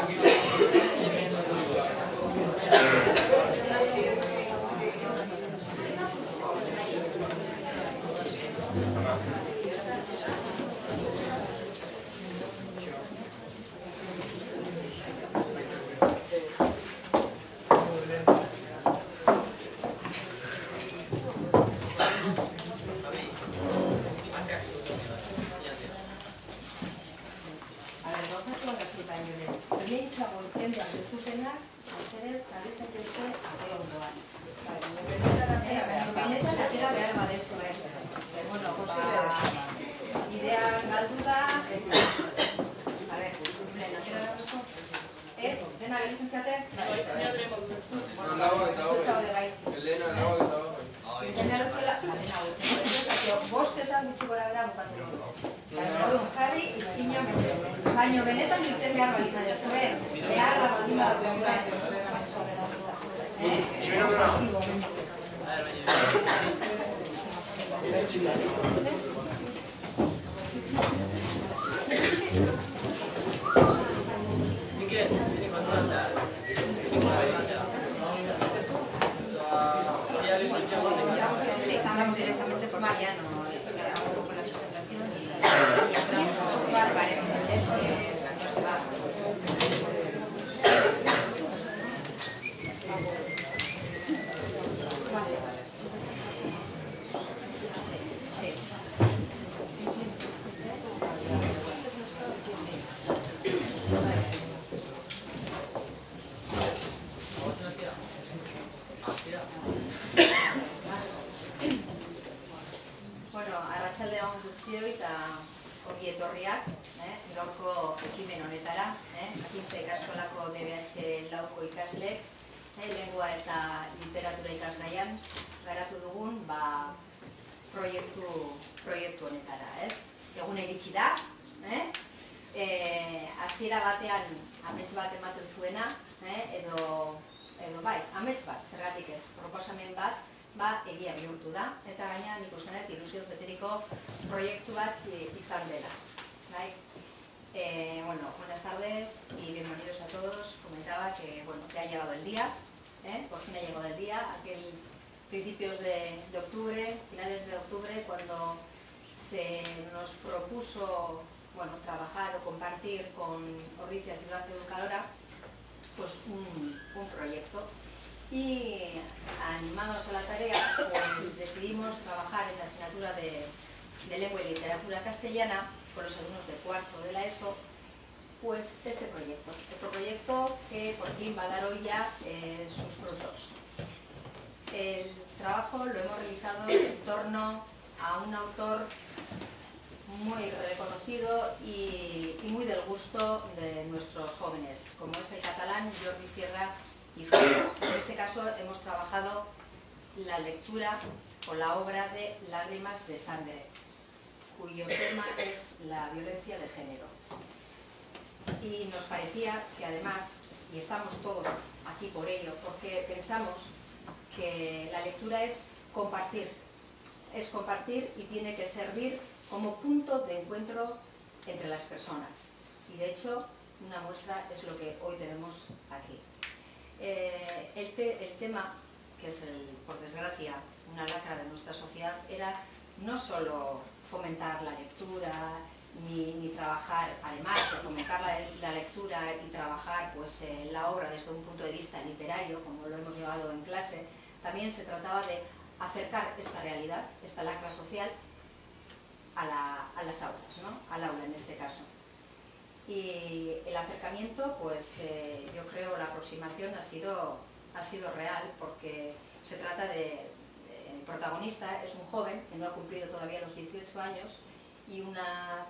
Jordi Sierra y Fabra. En este caso hemos trabajado la lectura o la obra de Lágrimas de sangre, cuyo tema es la violencia de género. Y nos parecía que además, y estamos todos aquí por ello, porque pensamos que la lectura es compartir y tiene que servir como punto de encuentro entre las personas. Y de hecho, una muestra es lo que hoy tenemos aquí. El tema, que es, por desgracia, una lacra de nuestra sociedad, era no solo fomentar la lectura, ni trabajar, además de fomentar la lectura y trabajar pues, la obra desde un punto de vista literario, como lo hemos llevado en clase, también se trataba de acercar esta realidad, esta lacra social, a las aulas, ¿no? Al aula en este caso. Y el acercamiento, pues yo creo la aproximación ha sido real, porque se trata el protagonista es un joven que no ha cumplido todavía los 18 años, y una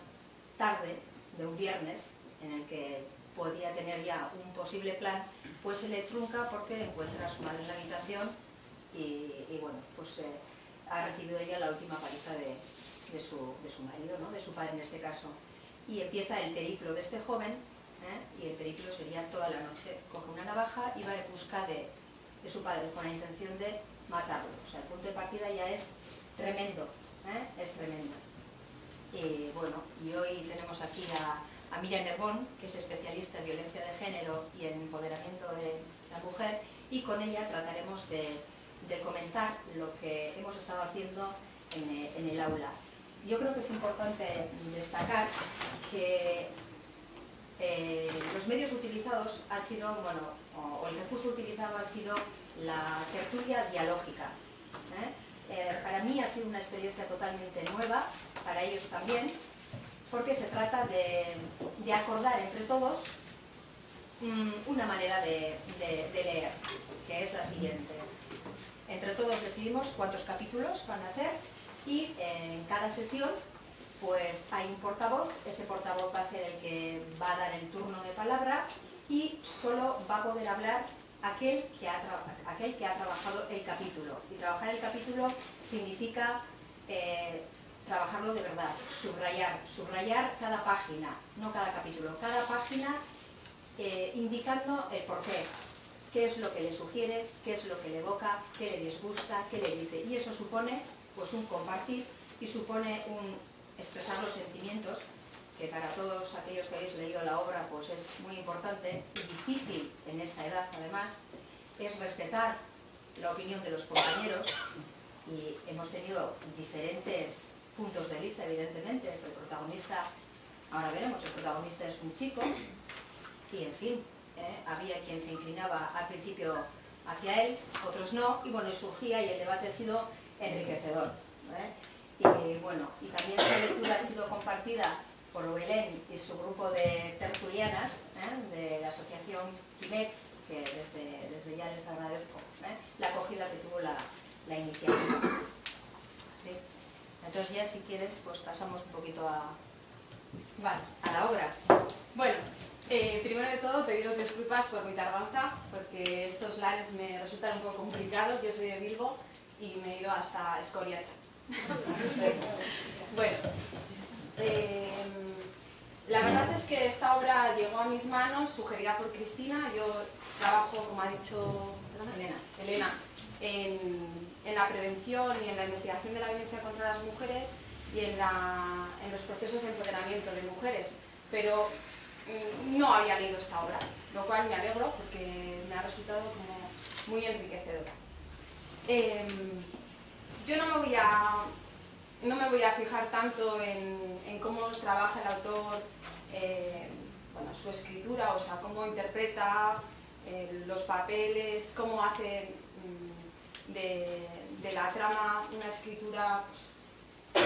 tarde de un viernes en el que podía tener ya un posible plan, pues se le trunca porque encuentra a su madre en la habitación y bueno, pues ha recibido ya la última paliza de su marido, ¿no? De su padre en este caso. Y empieza el periplo de este joven, y el periplo sería toda la noche. Coge una navaja y va en busca de su padre con la intención de matarlo. O sea, el punto de partida ya es tremendo, es tremendo. Y bueno, y hoy tenemos aquí a Miriam Herbón, que es especialista en violencia de género y con ella trataremos de comentar lo que hemos estado haciendo en el aula. Yo creo que es importante destacar que los medios utilizados han sido, bueno, o el recurso utilizado ha sido la tertulia dialógica. Para mí ha sido una experiencia totalmente nueva, para ellos también, porque se trata de acordar entre todos una manera de leer, que es la siguiente. Entre todos decidimos cuántos capítulos van a ser y en cada sesión pues hay un portavoz, ese portavoz va a ser el que va a dar el turno de palabra y solo va a poder hablar aquel que ha trabajado el capítulo. Y trabajar el capítulo significa trabajarlo de verdad, subrayar cada página, no cada capítulo, cada página indicando el porqué, qué es lo que le sugiere, qué es lo que le evoca, qué le disgusta, qué le dice. Y eso supone pues un compartir y supone un expresar los sentimientos, que para todos aquellos que habéis leído la obra pues es muy importante y difícil en esta edad además, es respetar la opinión de los compañeros y hemos tenido diferentes puntos de vista evidentemente, el protagonista, ahora veremos, el protagonista es un chico y en fin, había quien se inclinaba al principio hacia él, otros no, y bueno, surgía y el debate ha sido enriquecedor. Y bueno, y también la lectura ha sido compartida por Belén y su grupo de tertulianas de la asociación Quimex, que desde ya les agradezco la acogida que tuvo la iniciativa. ¿Sí? Entonces ya si quieres pues pasamos un poquito a la obra. Bueno, primero de todo pediros disculpas por mi tardanza, porque estos lares me resultan un poco complicados, yo soy de Bilbao y me he ido hasta Eskoriatza. Bueno, la verdad es que esta obra llegó a mis manos, sugerida por Cristina. Yo trabajo, como ha dicho Elena, en la prevención y en la investigación de la violencia contra las mujeres y en los procesos de empoderamiento de mujeres, pero no había leído esta obra, lo cual me alegro porque me ha resultado como muy enriquecedora. Yo no me voy a fijar tanto en cómo trabaja el autor, bueno, su escritura, o sea, cómo interpreta los papeles, cómo hace de la trama una escritura, pues,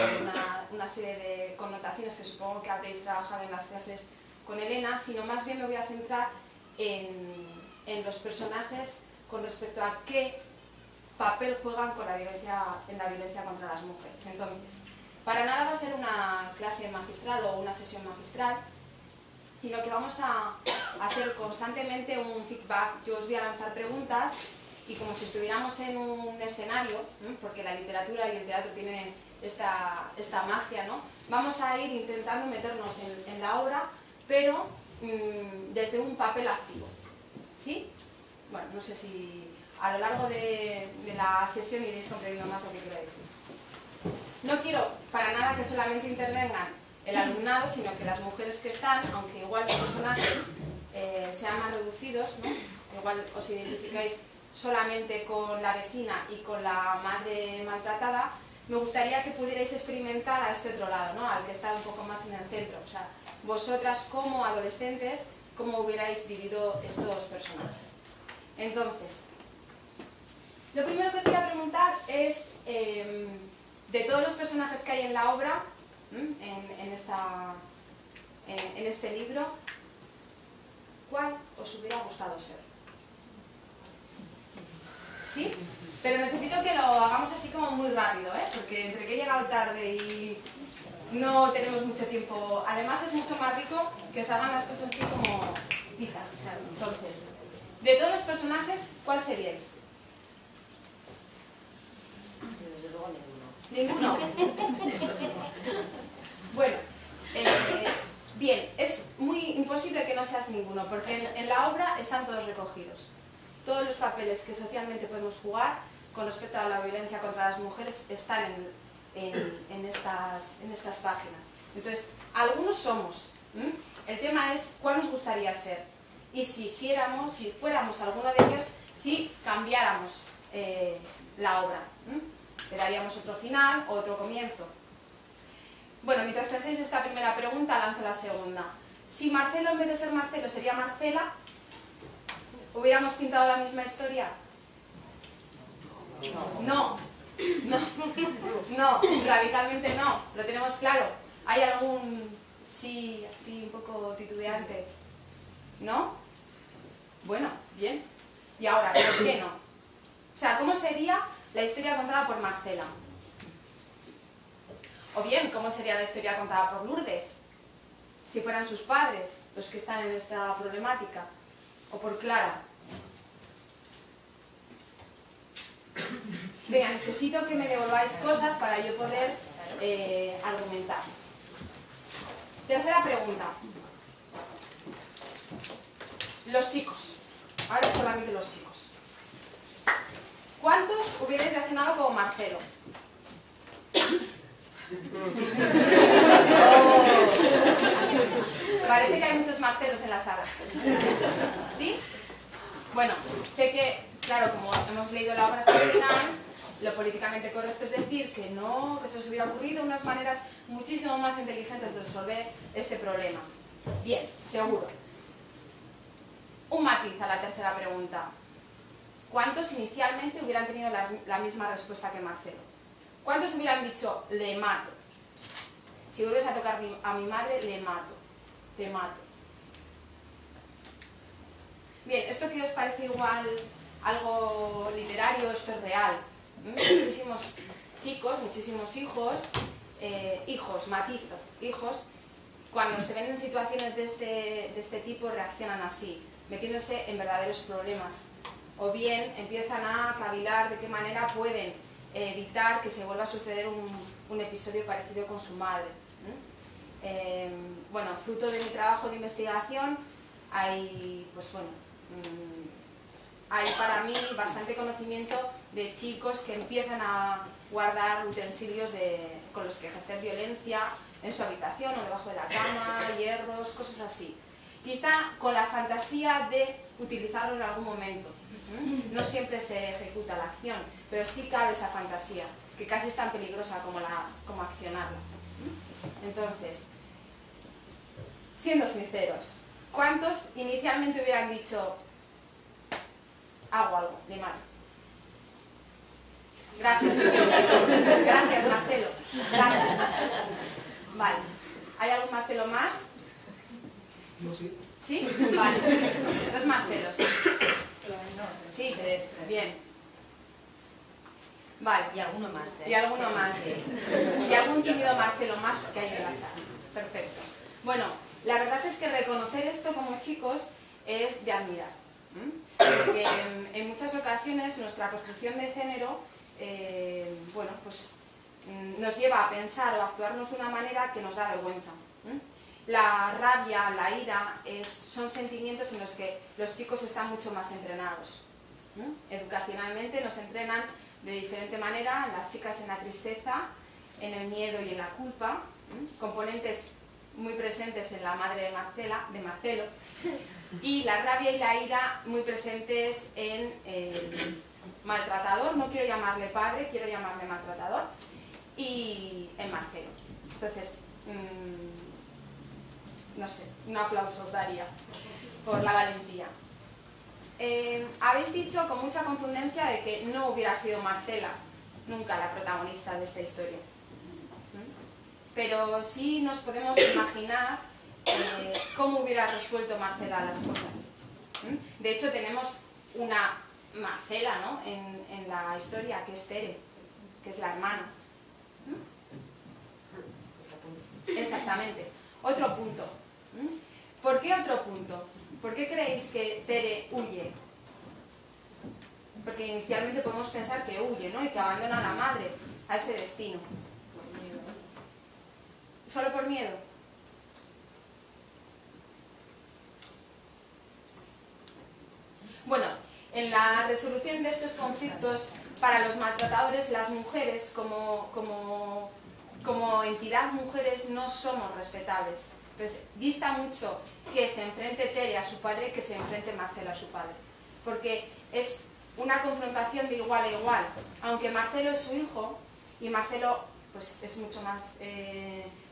una serie de connotaciones que supongo que habréis trabajado en las clases con Elena, sino más bien me voy a centrar en los personajes con respecto a qué papel juegan con en la violencia contra las mujeres. Entonces, para nada va a ser una clase magistral o una sesión magistral, sino que vamos a hacer constantemente un feedback. Yo os voy a lanzar preguntas y como si estuviéramos en un escenario, ¿no? Porque la literatura y el teatro tienen esta magia, ¿no? Vamos a ir intentando meternos en la obra, pero desde un papel activo. ¿Sí? Bueno, no sé si a lo largo de la sesión iréis comprendiendo más lo que quiero decir. No quiero para nada que solamente intervengan el alumnado, sino que las mujeres que están, aunque igual los personajes sean más reducidos, ¿no? Igual os identificáis solamente con la vecina y con la madre maltratada, me gustaría que pudierais experimentar a este otro lado, ¿no? Al que está un poco más en el centro. O sea, vosotras como adolescentes, ¿cómo hubierais vivido estos personajes? Entonces, lo primero que os voy a preguntar es, de todos los personajes que hay en la obra, en este libro, ¿cuál os hubiera gustado ser? ¿Sí? Pero necesito que lo hagamos así como muy rápido, ¿eh? Porque entre que he llegado tarde y no tenemos mucho tiempo. Además es mucho más rico que se hagan las cosas así como pita. Entonces, de todos los personajes, ¿cuál seríais? Desde luego ninguno. Bueno, bien, es muy imposible que no seas ninguno, porque en la obra están todos recogidos. Todos los papeles que socialmente podemos jugar con respecto a la violencia contra las mujeres están en estas páginas. Entonces, algunos somos. El tema es cuál nos gustaría ser. y si fuéramos alguno de ellos, si cambiáramos la obra. Le daríamos otro final o otro comienzo. Bueno, mientras penséis esta primera pregunta, lanzo la segunda. Si Marcelo, en vez de ser Marcelo, sería Marcela, ¿hubiéramos pintado la misma historia? No, radicalmente no, lo tenemos claro. ¿Hay algún sí, así un poco titubeante? ¿No? Bueno, bien. ¿Y ahora, por qué no? O sea, ¿cómo sería la historia contada por Marcela? O bien, ¿cómo sería la historia contada por Lourdes? Si fueran sus padres los que están en esta problemática. O por Clara. Venga, necesito que me devolváis cosas para yo poder argumentar. Tercera pregunta. Los chicos. Ahora solamente los chicos. ¿Cuántos hubierais reaccionado como Marcelo? Oh, parece que hay muchos Marcelos en la sala. ¿Sí? Bueno, sé que, claro, como hemos leído la obra hasta el final, lo políticamente correcto es decir que no, que se os hubiera ocurrido unas maneras muchísimo más inteligentes de resolver este problema. Bien, seguro. Un matiz a la tercera pregunta. ¿Cuántos inicialmente hubieran tenido la misma respuesta que Marcelo? ¿Cuántos hubieran dicho, le mato? Si vuelves a tocar a mi madre, le mato. Te mato. Bien, ¿esto que os parece igual algo literario? Esto es real. Muchísimos chicos, muchísimos hijos, hijos, cuando se ven en situaciones de este tipo reaccionan así, metiéndose en verdaderos problemas. O bien empiezan a cavilar de qué manera pueden evitar que se vuelva a suceder un episodio parecido con su madre. Bueno, fruto de mi trabajo de investigación hay, pues bueno, hay para mí bastante conocimiento de chicos que empiezan a guardar utensilios con los que ejercer violencia en su habitación o debajo de la cama, hierros, cosas así. Quizá con la fantasía de utilizarlo en algún momento. No siempre se ejecuta la acción, pero sí cabe esa fantasía, que casi es tan peligrosa como accionarla. Entonces, siendo sinceros, ¿cuántos inicialmente hubieran dicho hago algo de malo? Gracias, gracias Marcelo. Gracias. Vale, ¿hay algún Marcelo más? No, sí. ¿Sí? Vale, dos Marcelos. Sí, bien. Vale. Y alguno más. Y alguno más. Y algún tímido Marcelo más que hay en la sala. Perfecto. Bueno, la verdad es que reconocer esto como chicos es de admirar. Porque en muchas ocasiones nuestra construcción de género, bueno, pues nos lleva a pensar o a actuarnos de una manera que nos da vergüenza. La rabia, la ira, son sentimientos en los que los chicos están mucho más entrenados. Educacionalmente nos entrenan de diferente manera, las chicas en la tristeza, en el miedo y en la culpa, componentes muy presentes en la madre de Marcelo, y la rabia y la ira muy presentes en el maltratador, no quiero llamarle padre, quiero llamarle maltratador, y en Marcelo. Entonces, no sé, un aplauso os daría por la valentía. Habéis dicho con mucha contundencia de que no hubiera sido Marcela nunca la protagonista de esta historia. Pero sí nos podemos imaginar cómo hubiera resuelto Marcela las cosas. De hecho, tenemos una Marcela, ¿no?, en la historia, que es Tere, que es la hermana. Exactamente. Otro punto. ¿Por qué otro punto? ¿Por qué creéis que Tere huye? Porque inicialmente podemos pensar que huye, ¿no?, y que abandona a la madre a ese destino. ¿Solo por miedo? Bueno, en la resolución de estos conflictos para los maltratadores, las mujeres como entidad mujeres no somos respetables. Entonces, dista mucho que se enfrente Tere a su padre que se enfrente Marcelo a su padre. Porque es una confrontación de igual a igual. Aunque Marcelo es su hijo, y Marcelo pues, es mucho más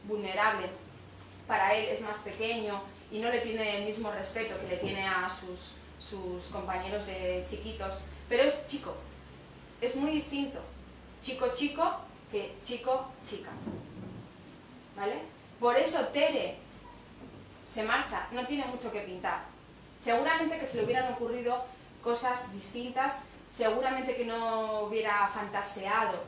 vulnerable. Para él es más pequeño y no le tiene el mismo respeto que le tiene a sus compañeros de chiquitos. Pero es chico. Es muy distinto. Chico-chico que chico-chica. ¿Vale? Por eso Tere se marcha, no tiene mucho que pintar. Seguramente que se le hubieran ocurrido cosas distintas, seguramente que no hubiera fantaseado.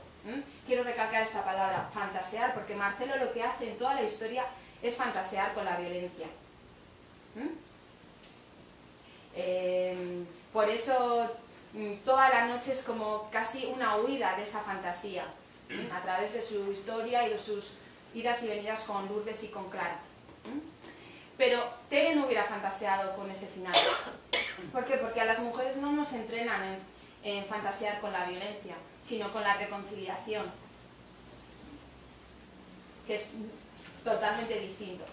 Quiero recalcar esta palabra, fantasear, porque Marcelo lo que hace en toda la historia es fantasear con la violencia. Por eso toda la noche es como casi una huida de esa fantasía, a través de su historia y de sus idas y venidas con Lourdes y con Clara. Pero Tere no hubiera fantaseado con ese final. ¿Por qué? Porque a las mujeres no nos entrenan en fantasear con la violencia, sino con la reconciliación, que es totalmente distinto.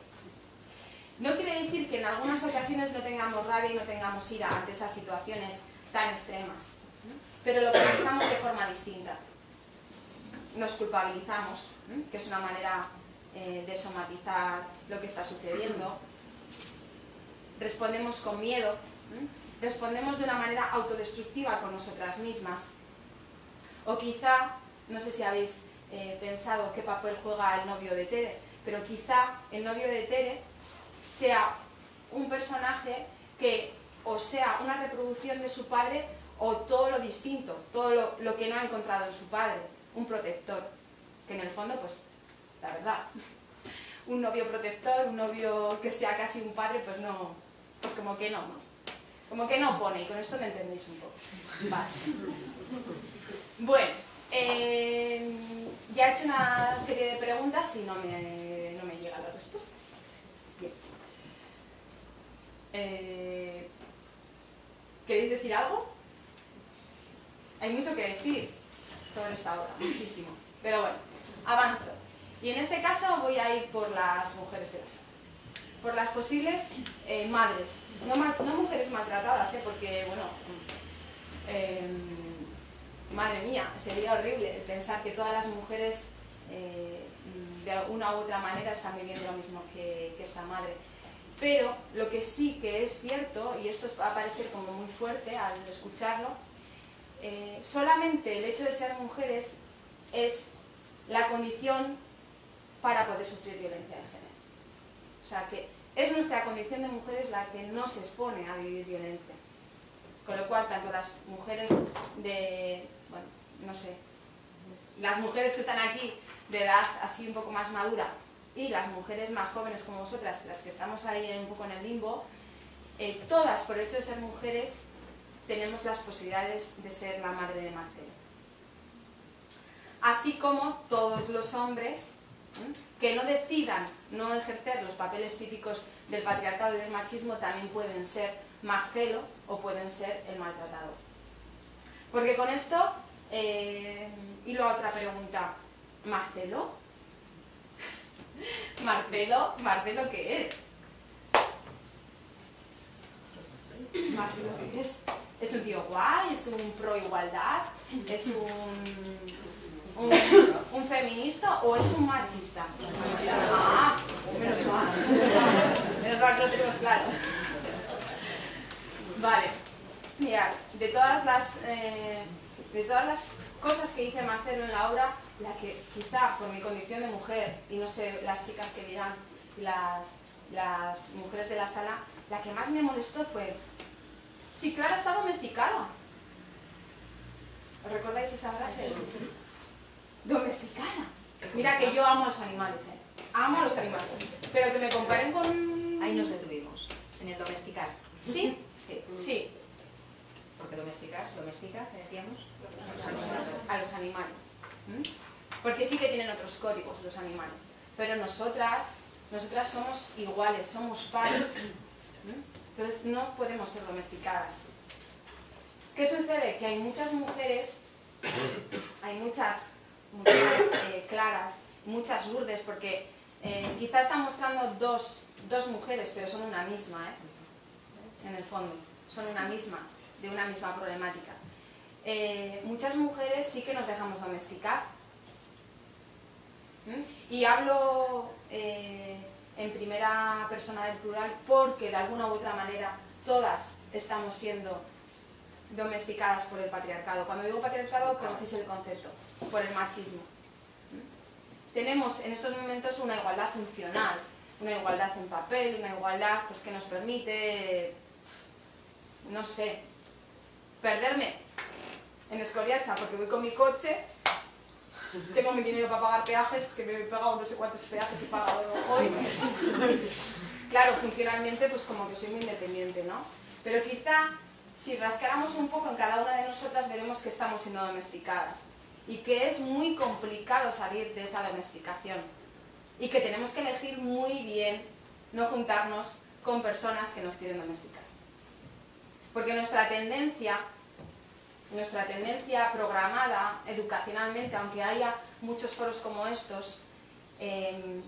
No quiere decir que en algunas ocasiones no tengamos rabia y no tengamos ira ante esas situaciones tan extremas, pero lo pensamos de forma distinta. Nos culpabilizamos, que es una manera de somatizar lo que está sucediendo. Respondemos con miedo, respondemos de una manera autodestructiva con nosotras mismas. O quizá, no sé si habéis pensado qué papel juega el novio de Tere, pero quizá el novio de Tere sea un personaje que o sea una reproducción de su padre o todo lo distinto, todo lo que no ha encontrado en su padre. Un protector, que en el fondo, pues, la verdad, un novio protector, un novio que sea casi un padre, pues no, pues como que no, como que no pone, y con esto me entendéis un poco. Vale. Bueno, ya he hecho una serie de preguntas y no me llegan las respuestas. Bien. ¿Queréis decir algo? Hay mucho que decir sobre esta obra, muchísimo. Pero bueno, avanzo. Y en este caso voy a ir por las mujeres de la sala. Por las posibles madres. No mujeres maltratadas, porque, bueno, madre mía, sería horrible pensar que todas las mujeres de una u otra manera están viviendo lo mismo que esta madre. Pero lo que sí que es cierto, y esto va a parecer como muy fuerte al escucharlo, solamente el hecho de ser mujeres es la condición para poder sufrir violencia de género. O sea que es nuestra condición de mujeres la que nos expone a vivir violencia. Con lo cual, tanto las mujeres de, bueno, no sé, las mujeres que están aquí de edad así un poco más madura y las mujeres más jóvenes como vosotras, las que estamos ahí un poco en el limbo, todas por el hecho de ser mujeres tenemos las posibilidades de ser la madre de Marcelo. Así como todos los hombres que no decidan no ejercer los papeles típicos del patriarcado y del machismo también pueden ser Marcelo o pueden ser el maltratador. Porque con esto, hilo a otra pregunta, ¿Marcelo? ¿Marcelo? ¿Marcelo qué es? ¿Marcelo qué es? ¿Es un tío guay? ¿Es un pro igualdad? ¿Es un feminista o es un machista? Ah, menos mal. Es raro, lo tenemos claro. Vale. Mirad, de todas las cosas que dice Marcelo en la obra, la que quizá por mi condición de mujer, y no sé las chicas que dirán, las mujeres de la sala, la que más me molestó fue: sí, Clara está domesticada. ¿Os recordáis esa frase? Domesticada. Mira que yo amo a los animales, amo a los animales. Pero que me comparen con... Ahí nos detuvimos, en el domesticar. ¿Sí? Sí. Sí. Porque domesticar, se domestica, decíamos, a los animales. Porque sí que tienen otros códigos los animales. Pero nosotras somos iguales, somos pares. Entonces no podemos ser domesticadas. ¿Qué sucede? Que hay muchas mujeres, hay muchas Claras, muchas Lourdes, porque quizá está mostrando dos dos mujeres, pero son una misma, ¿eh? En el fondo, son una misma, de una misma problemática. Muchas mujeres sí que nos dejamos domesticar. Y hablo en primera persona del plural porque de alguna u otra manera todas estamos siendo domesticadas por el patriarcado. Cuando digo patriarcado, conocéis el concepto, por el machismo. Tenemos en estos momentos una igualdad funcional, una igualdad en papel, una igualdad pues, que nos permite, no sé, perderme en Eskoriatza porque voy con mi coche, tengo mi dinero para pagar peajes, que me he pagado no sé cuántos peajes he pagado hoy. Claro, funcionalmente pues como que soy muy independiente, ¿no? Pero quizá si rascáramos un poco en cada una de nosotras veremos que estamos siendo domesticadas y que es muy complicado salir de esa domesticación y que tenemos que elegir muy bien no juntarnos con personas que nos quieren domesticar. Porque nuestra tendencia programada educacionalmente, aunque haya muchos foros como estos,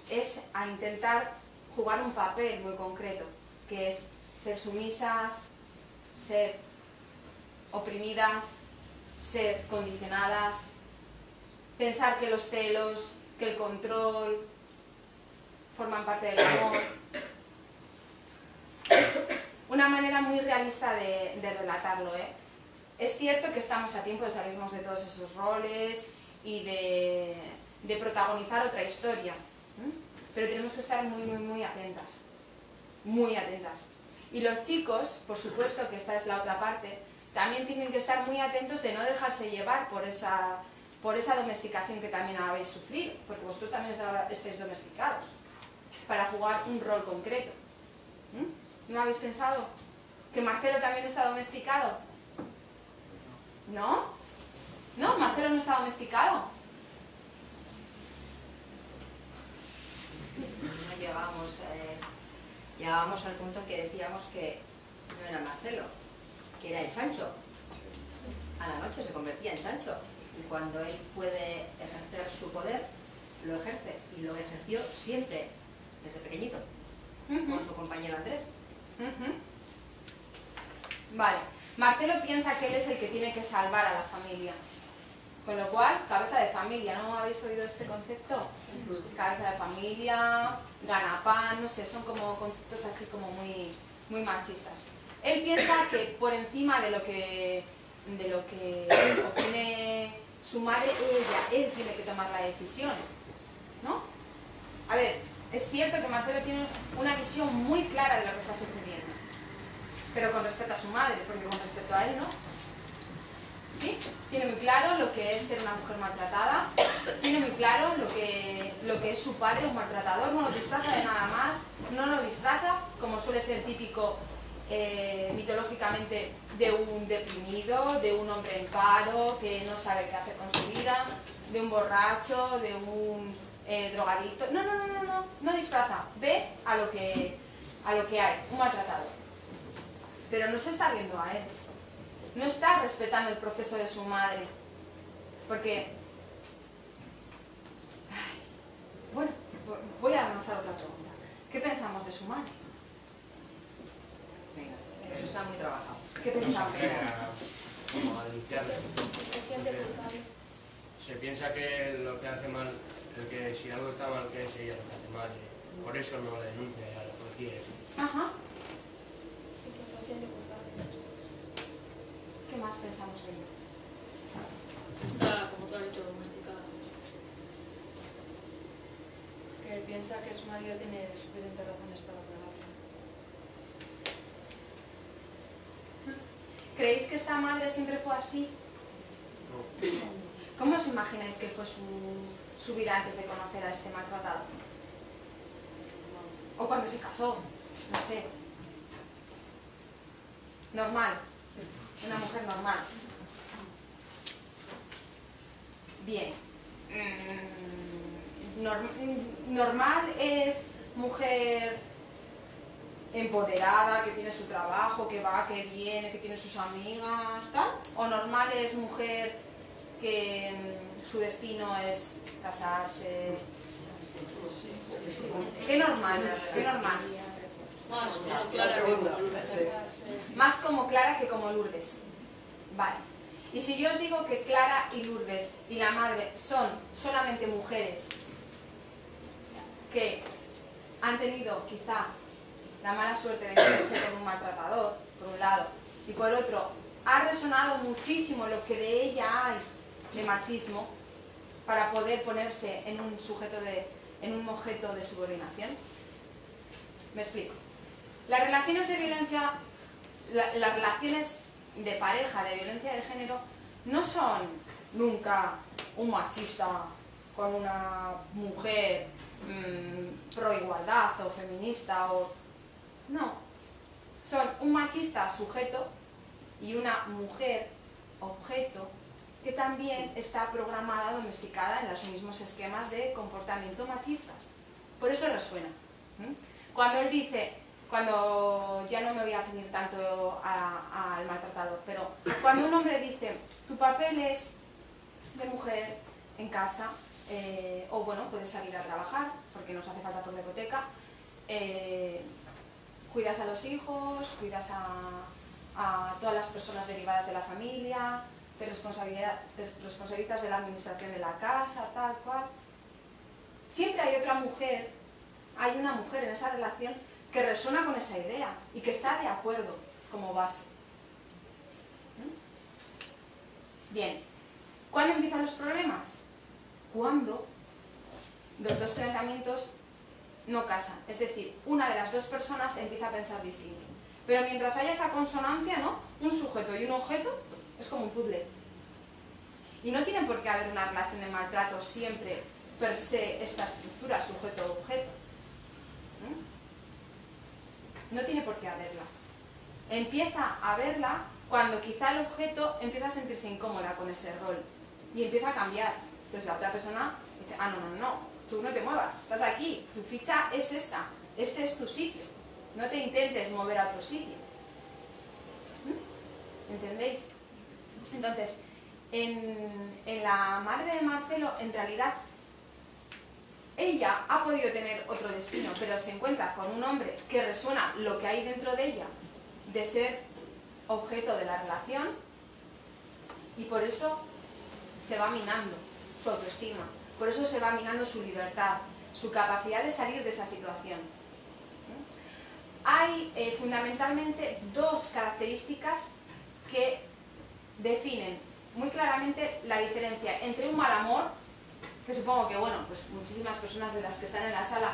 es a intentar jugar un papel muy concreto, que es ser sumisas, ser oprimidas, ser condicionadas, pensar que los celos, que el control forman parte del amor. Es una manera muy realista de relatarlo, ¿eh? Es cierto que estamos a tiempo de salirnos de todos esos roles y de protagonizar otra historia, ¿eh? Pero tenemos que estar muy atentas, muy atentas. Y los chicos, por supuesto que esta es la otra parte, también tienen que estar muy atentos de no dejarse llevar por esa domesticación que también habéis sufrido, porque vosotros también estáis domesticados, para jugar un rol concreto. ¿No habéis pensado que Marcelo también está domesticado? ¿No? No, Marcelo no está domesticado. No llegamos, llegábamos al punto en que decíamos que no era Marcelo, que era el Sancho. A la noche se convertía en Sancho y cuando él puede ejercer su poder, lo ejerce y lo ejerció siempre, desde pequeñito, con su compañero Andrés. Vale, Marcelo piensa que él es el que tiene que salvar a la familia, con lo cual, cabeza de familia, ¿no habéis oído este concepto? Cabeza de familia, ganapán, no sé, son como conceptos así como muy machistas. Él piensa que por encima de lo que opine su madre, él tiene que tomar la decisión, ¿no? A ver, es cierto que Marcelo tiene una visión muy clara de lo que está sucediendo, pero con respecto a su madre, porque con respecto a él, ¿no? ¿Sí? Tiene muy claro lo que es ser una mujer maltratada, tiene muy claro lo que es su padre, un maltratador, no lo disfraza de nada más, no lo disfraza, como suele ser típico mitológicamente de un deprimido, de un hombre en paro que no sabe qué hacer con su vida, de un borracho, de un drogadicto. No disfraza, ve a lo que hay, un maltratador. Pero no se está viendo a él, no está respetando el proceso de su madre, porque, ay, bueno, voy a lanzar otra pregunta. ¿Qué pensamos de su madre? Venga, eso está muy trabajado. ¿Qué pensamos? Se siente culpable. Se piensa que lo que hace mal, que si algo está mal, que es ella lo que hace mal, por eso no la denuncia a la policía. Ajá. Sí, que se siente culpable. ¿Qué más pensamos de ello? Está, como tú has dicho, domesticada. Que piensa que su marido tiene suficientes razones para pegarla. ¿Creéis que esta madre siempre fue así? No. ¿Cómo os imagináis que fue su vida antes de conocer a este maltratado? ¿O cuando se casó? No sé. Normal. Una mujer normal. Bien. Normal es mujer empoderada, que tiene su trabajo, que va, que viene, que tiene sus amigas, tal. O normal es mujer que su destino es casarse, ¿Qué normal? ¿Qué normal? Más como Clara. Más como Clara que como Lourdes. Vale. Y si yo os digo que Clara y Lourdes y la madre son solamente mujeres que han tenido quizá la mala suerte de conocerse con un maltratador, por un lado, y por otro, ha resonado muchísimo lo que de ella hay de machismo para poder ponerse en un sujeto de, en un objeto de subordinación. Me explico. Las relaciones de violencia, las relaciones de pareja de violencia de género no son nunca un machista con una mujer pro igualdad o feminista o... No. Son un machista sujeto y una mujer objeto que también está programada, domesticada en los mismos esquemas de comportamiento machistas. Por eso resuena. Cuando él dice, cuando ya no me voy a ceñir tanto al maltratador, pero cuando un hombre dice, tu papel es de mujer en casa, o bueno, puedes salir a trabajar, porque nos hace falta por la hipoteca, cuidas a los hijos, cuidas a todas las personas derivadas de la familia, te responsabilizas de la administración de la casa, tal cual. Siempre hay otra mujer, hay una mujer en esa relación que resuena con esa idea y que está de acuerdo como base. Bien, ¿cuándo empiezan los problemas? Cuando los dos pensamientos no casan, es decir, una de las dos personas empieza a pensar distinto. Pero mientras haya esa consonancia, ¿no? Un sujeto y un objeto es como un puzzle. Y no tienen por qué haber una relación de maltrato siempre per se esta estructura sujeto-objeto. No tiene por qué haberla. Empieza a verla cuando quizá el objeto empieza a sentirse incómoda con ese rol y empieza a cambiar. Entonces la otra persona dice, ah, no, tú no te muevas, estás aquí, tu ficha es esta, este es tu sitio, no te intentes mover a otro sitio. ¿Entendéis? Entonces, en la madre de Marcelo, en realidad, ella ha podido tener otro destino, pero se encuentra con un hombre que resuena lo que hay dentro de ella, de ser objeto de la relación, y por eso se va minando su autoestima, por eso se va minando su libertad, su capacidad de salir de esa situación. Hay fundamentalmente dos características que definen muy claramente la diferencia entre un mal amor, que supongo que, bueno, pues muchísimas personas de las que están en la sala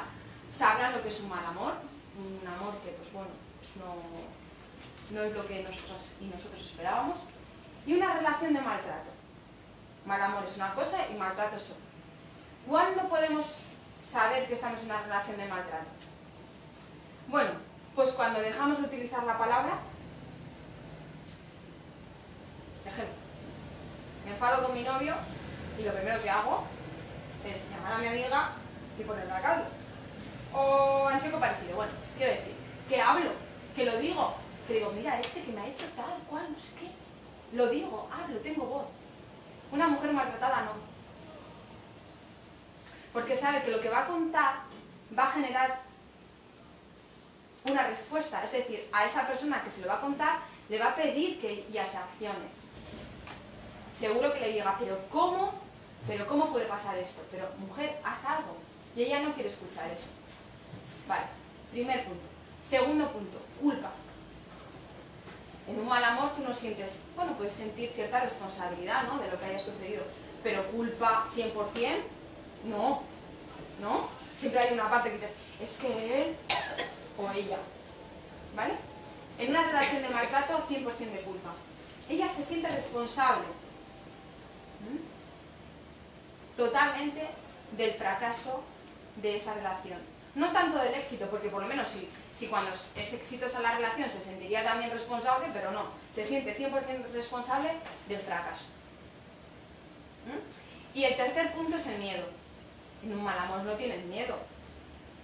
sabrán lo que es un mal amor, un amor que, pues bueno, pues no es lo que nosotros y nosotros esperábamos, y una relación de maltrato. Mal amor es una cosa y maltrato es otra. ¿Cuándo podemos saber que estamos en una relación de maltrato? Bueno, pues cuando dejamos de utilizar la palabra. Ejemplo, me enfado con mi novio y lo primero que hago es llamar a mi amiga y ponerla a caldo. O a un chico parecido. Bueno, quiero decir, que hablo, que lo digo, que digo, mira, este que me ha hecho tal cual, no sé qué. Lo digo, hablo, tengo voz. Una mujer maltratada no. Porque sabe que lo que va a contar va a generar una respuesta. Es decir, a esa persona que se lo va a contar le va a pedir que ya se accione. Seguro que le llega, pero ¿cómo puede pasar esto? Pero, mujer, haz algo. Y ella no quiere escuchar eso. Vale, primer punto. Segundo punto, culpa. En un mal amor tú no sientes, bueno, puedes sentir cierta responsabilidad, ¿no?, de lo que haya sucedido, pero culpa 100%, no, ¿no? Siempre hay una parte que dices, es que él o ella, ¿vale? En una relación de maltrato, 100% de culpa. Ella se siente responsable totalmente del fracaso de esa relación. No tanto del éxito, porque por lo menos si cuando es exitosa la relación se sentiría también responsable, pero no, se siente 100% responsable del fracaso. Y el tercer punto es el miedo. En un mal amor no tienen miedo,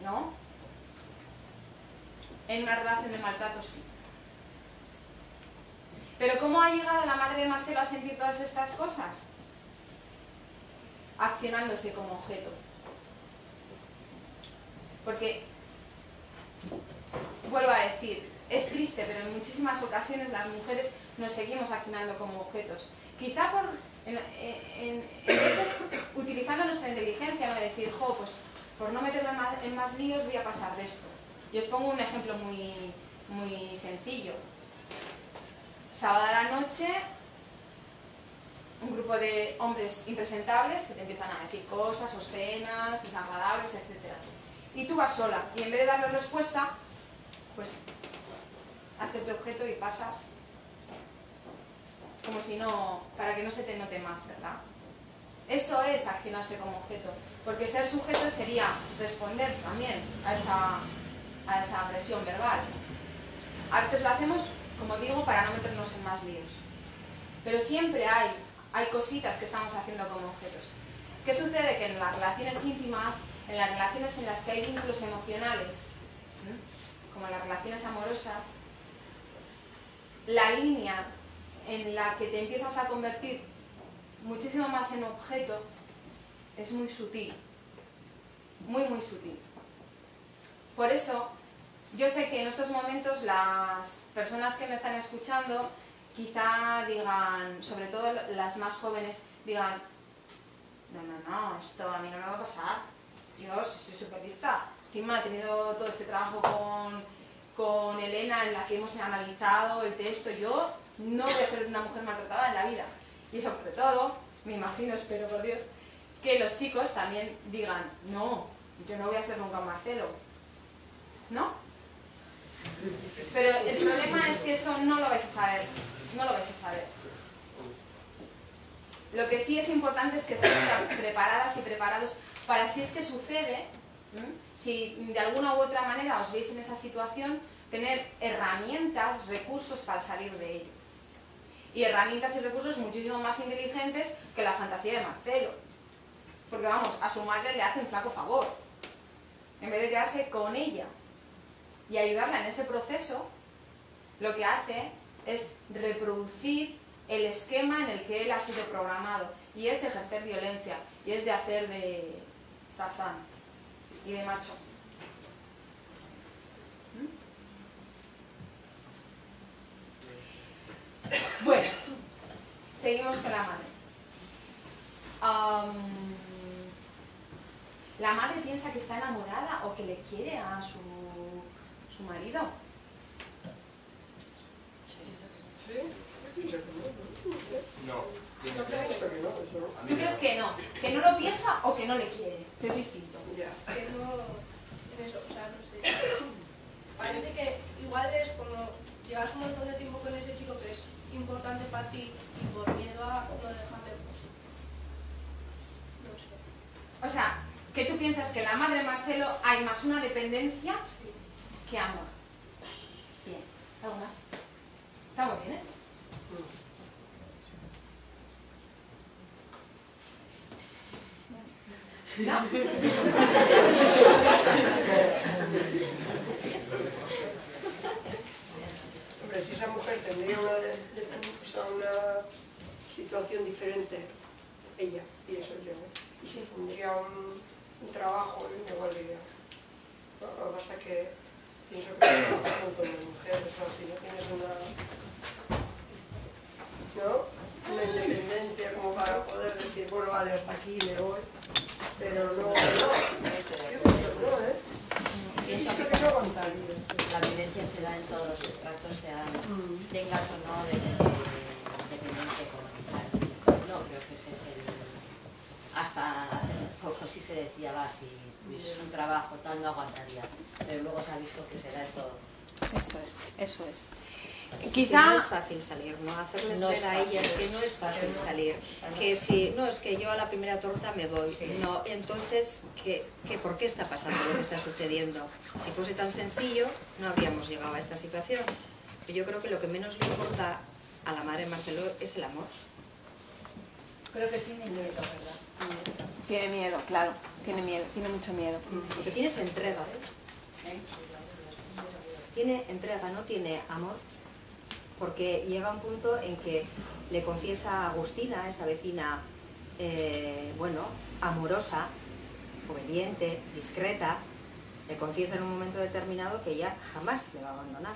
¿no? En una relación de maltrato sí. Pero ¿cómo ha llegado la madre de Marcelo a sentir todas estas cosas? Accionándose como objeto. Porque, vuelvo a decir, es triste, pero en muchísimas ocasiones las mujeres nos seguimos accionando como objetos. Quizá por, entonces, utilizando nuestra inteligencia, no decir, jo, pues por no meterme en más líos voy a pasar de esto. Y os pongo un ejemplo muy sencillo. Sábado a la noche, un grupo de hombres impresentables que te empiezan a decir cosas, obscenas, desagradables, etc. Y tú vas sola, y en vez de darle respuesta, pues haces de objeto y pasas como si no, para que no se te note más, ¿verdad? Eso es accionarse como objeto, porque ser sujeto sería responder también a esa agresión verbal. A veces lo hacemos, como digo, para no meternos en más líos. Pero siempre hay cositas que estamos haciendo como objetos. ¿Qué sucede? Que en las relaciones íntimas, en las relaciones en las que hay vínculos emocionales, como en las relaciones amorosas, la línea en la que te empiezas a convertir muchísimo más en objeto es muy sutil, muy sutil. Por eso, yo sé que en estos momentos las personas que me están escuchando quizá digan, sobre todo las más jóvenes, digan, no, esto a mí no me va a pasar, yo soy súper lista. Encima he tenido todo este trabajo con Elena en la que hemos analizado el texto, yo no voy a ser una mujer maltratada en la vida. Y sobre todo, me imagino, espero por Dios, que los chicos también digan, no, yo no voy a ser nunca un Marcelo, ¿no? Pero el problema es que eso no lo vais a saber, Lo que sí es importante es que estéis preparadas y preparados para si es que sucede, si de alguna u otra manera os veis en esa situación, tener herramientas, recursos para salir de ello. Y herramientas y recursos muchísimo más inteligentes que la fantasía de Marcelo. Porque vamos, a su madre le hace un flaco favor, en vez de quedarse con ella y ayudarla en ese proceso, lo que hace es reproducir el esquema en el que él ha sido programado, y es de ejercer violencia, y es de hacer de Tarzán y de macho. Bueno, seguimos con la madre. La madre piensa que está enamorada o que le quiere a su marido. No. ¿Tú crees que no? ¿Que no lo piensa o que no le quiere? Es distinto. Que no... Eso, o sea, no sé. Parece que igual es como... Llevas un montón de tiempo con ese chico que es importante para ti y por miedo a no dejarle el puesto. No sé. O sea, que tú piensas que en la madre Marcelo hay más una dependencia que amor. Bien, ¿algo más? ¿Estamos bien, eh? ¿No? Hombre, si esa mujer tendría una situación diferente, ella, y eso yo, y si tendría un trabajo, igual diría. Lo que pasa es que pienso que es un montón de mujeres, o sea, si no tienes una independencia como para poder decir, bueno, vale, hasta aquí me voy. Pero no, pienso que no contaría. La violencia se da en todos los estratos, sea tengas o no dependencia económica. No creo que ese es el... Hasta hace poco sí se decía, va, si tuvieses un trabajo tal no aguantaría, pero luego se ha visto que se da en todo. Eso es. Quizá... No es fácil salir, ¿no? Hacerles ver a ellas que no es fácil salir. Que si, no, es que yo a la primera torta me voy. Sí. No, entonces, ¿qué, por qué está pasando lo que está sucediendo? Si fuese tan sencillo, no habríamos llegado a esta situación. Yo creo que lo que menos le importa a la madre Marcelo es el amor. Creo que tiene miedo, ¿verdad? Tiene miedo, claro. Tiene miedo, tiene mucho miedo. Porque tienes entrega. Tiene entrega, no tiene amor. Porque llega un punto en que le confiesa a Agustina, esa vecina, bueno, amorosa, obediente, discreta, le confiesa en un momento determinado que ella jamás le va a abandonar.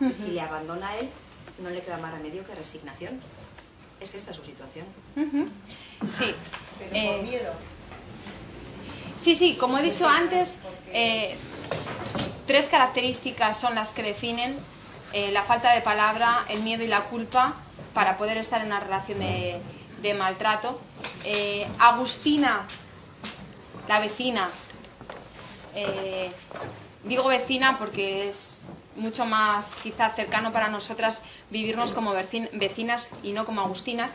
Y si le abandona a él, no le queda más remedio que resignación. Es esa su situación. Sí. Pero con miedo. Sí, sí, como he dicho antes, tres características son las que definen la falta de palabra, el miedo y la culpa para poder estar en una relación de maltrato. Agustina, la vecina, digo vecina porque es mucho más quizá cercano para nosotras vivirnos como vecinas y no como agustinas.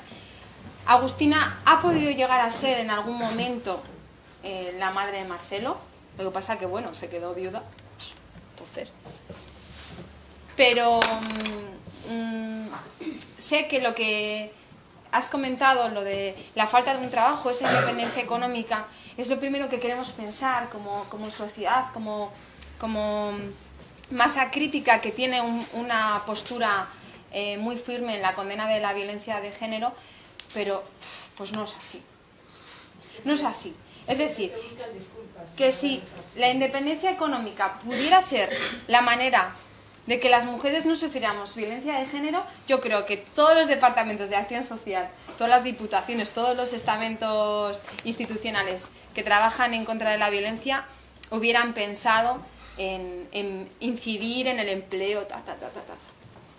Agustina ha podido llegar a ser en algún momento la madre de Marcelo, lo que pasa que bueno, se quedó viuda, entonces... Pero sé que lo que has comentado, lo de la falta de un trabajo, esa independencia económica, es lo primero que queremos pensar como sociedad, como masa crítica que tiene una postura muy firme en la condena de la violencia de género, pero pues no es así. No es así. Es decir, que si la independencia económica pudiera ser la manera de que las mujeres no sufriéramos violencia de género, yo creo que todos los departamentos de acción social, todas las diputaciones, todos los estamentos institucionales que trabajan en contra de la violencia hubieran pensado en incidir en el empleo,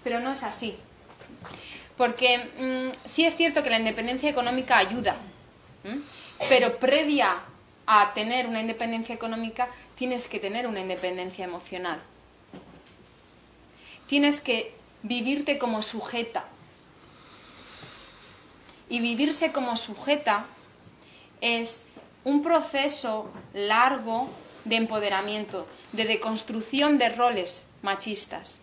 Pero no es así. Porque sí es cierto que la independencia económica ayuda, pero previa a tener una independencia económica tienes que tener una independencia emocional. Tienes que vivirte como sujeta. Y vivirse como sujeta es un proceso largo de empoderamiento, de deconstrucción de roles machistas.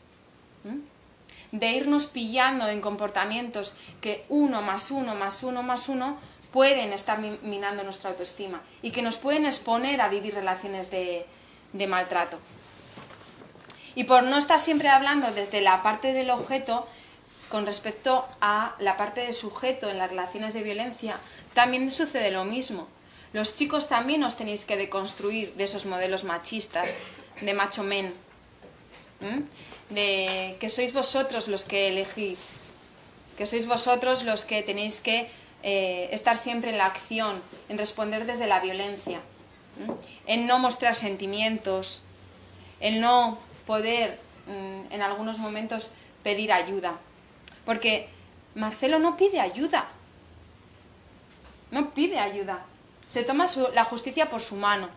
De irnos pillando en comportamientos que uno más uno más uno más uno pueden estar minando nuestra autoestima y que nos pueden exponer a vivir relaciones de maltrato. Y por no estar siempre hablando desde la parte del objeto, con respecto a la parte del sujeto en las relaciones de violencia, también sucede lo mismo. Los chicos también os tenéis que deconstruir de esos modelos machistas, de macho men, de que sois vosotros los que elegís, que sois vosotros los que tenéis que estar siempre en la acción, en responder desde la violencia, en no mostrar sentimientos, en no poder en algunos momentos pedir ayuda, porque Marcelo no pide ayuda, se toma la justicia por su mano.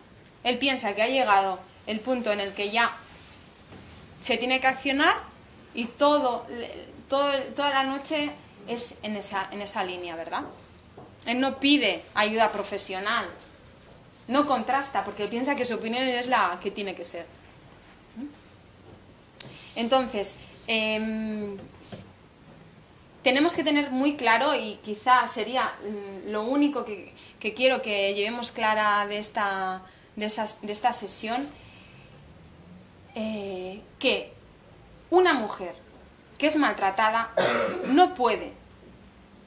Él piensa que ha llegado el punto en el que ya se tiene que accionar y toda la noche es en esa línea, ¿verdad? Él no pide ayuda profesional, no contrasta, porque él piensa que su opinión es la que tiene que ser. Entonces, tenemos que tener muy claro, y quizá sería lo único que quiero que llevemos clara de esta sesión, que una mujer que es maltratada no puede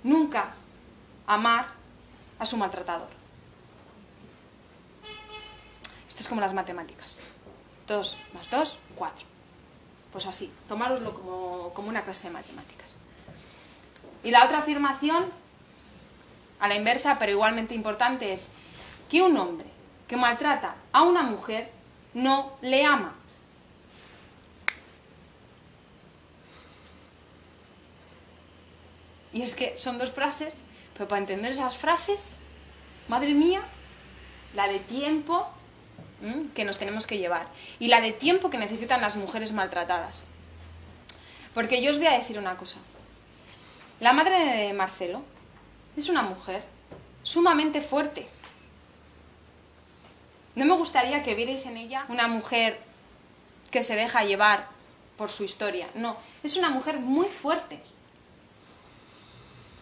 nunca amar a su maltratador. Esto es como las matemáticas. 2 más 2, 4. Pues así, tomároslo como una clase de matemáticas. Y la otra afirmación, a la inversa, pero igualmente importante, es que un hombre que maltrata a una mujer no le ama. Y es que son dos frases, pero para entender esas frases, madre mía, la de tiempo que nos tenemos que llevar y la de tiempo que necesitan las mujeres maltratadas. Porque yo os voy a decir una cosa: la madre de Marcelo es una mujer sumamente fuerte. No me gustaría que vierais en ella una mujer que se deja llevar por su historia. No, es una mujer muy fuerte.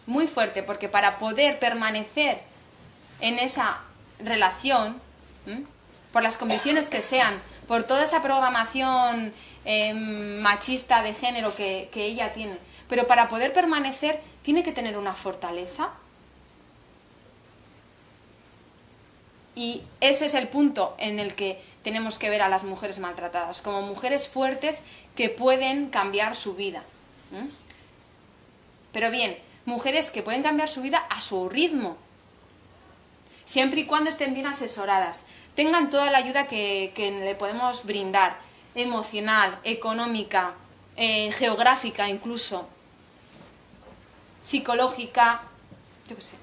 Muy fuerte, porque para poder permanecer en esa relación, por las condiciones que sean, por toda esa programación machista de género que ella tiene. Pero para poder permanecer tiene que tener una fortaleza. Y ese es el punto en el que tenemos que ver a las mujeres maltratadas, como mujeres fuertes que pueden cambiar su vida. ¿Mm? Pero bien, mujeres que pueden cambiar su vida a su ritmo, siempre y cuando estén bien asesoradas, tengan toda la ayuda que le podemos brindar, emocional, económica, geográfica incluso, psicológica, yo qué sé,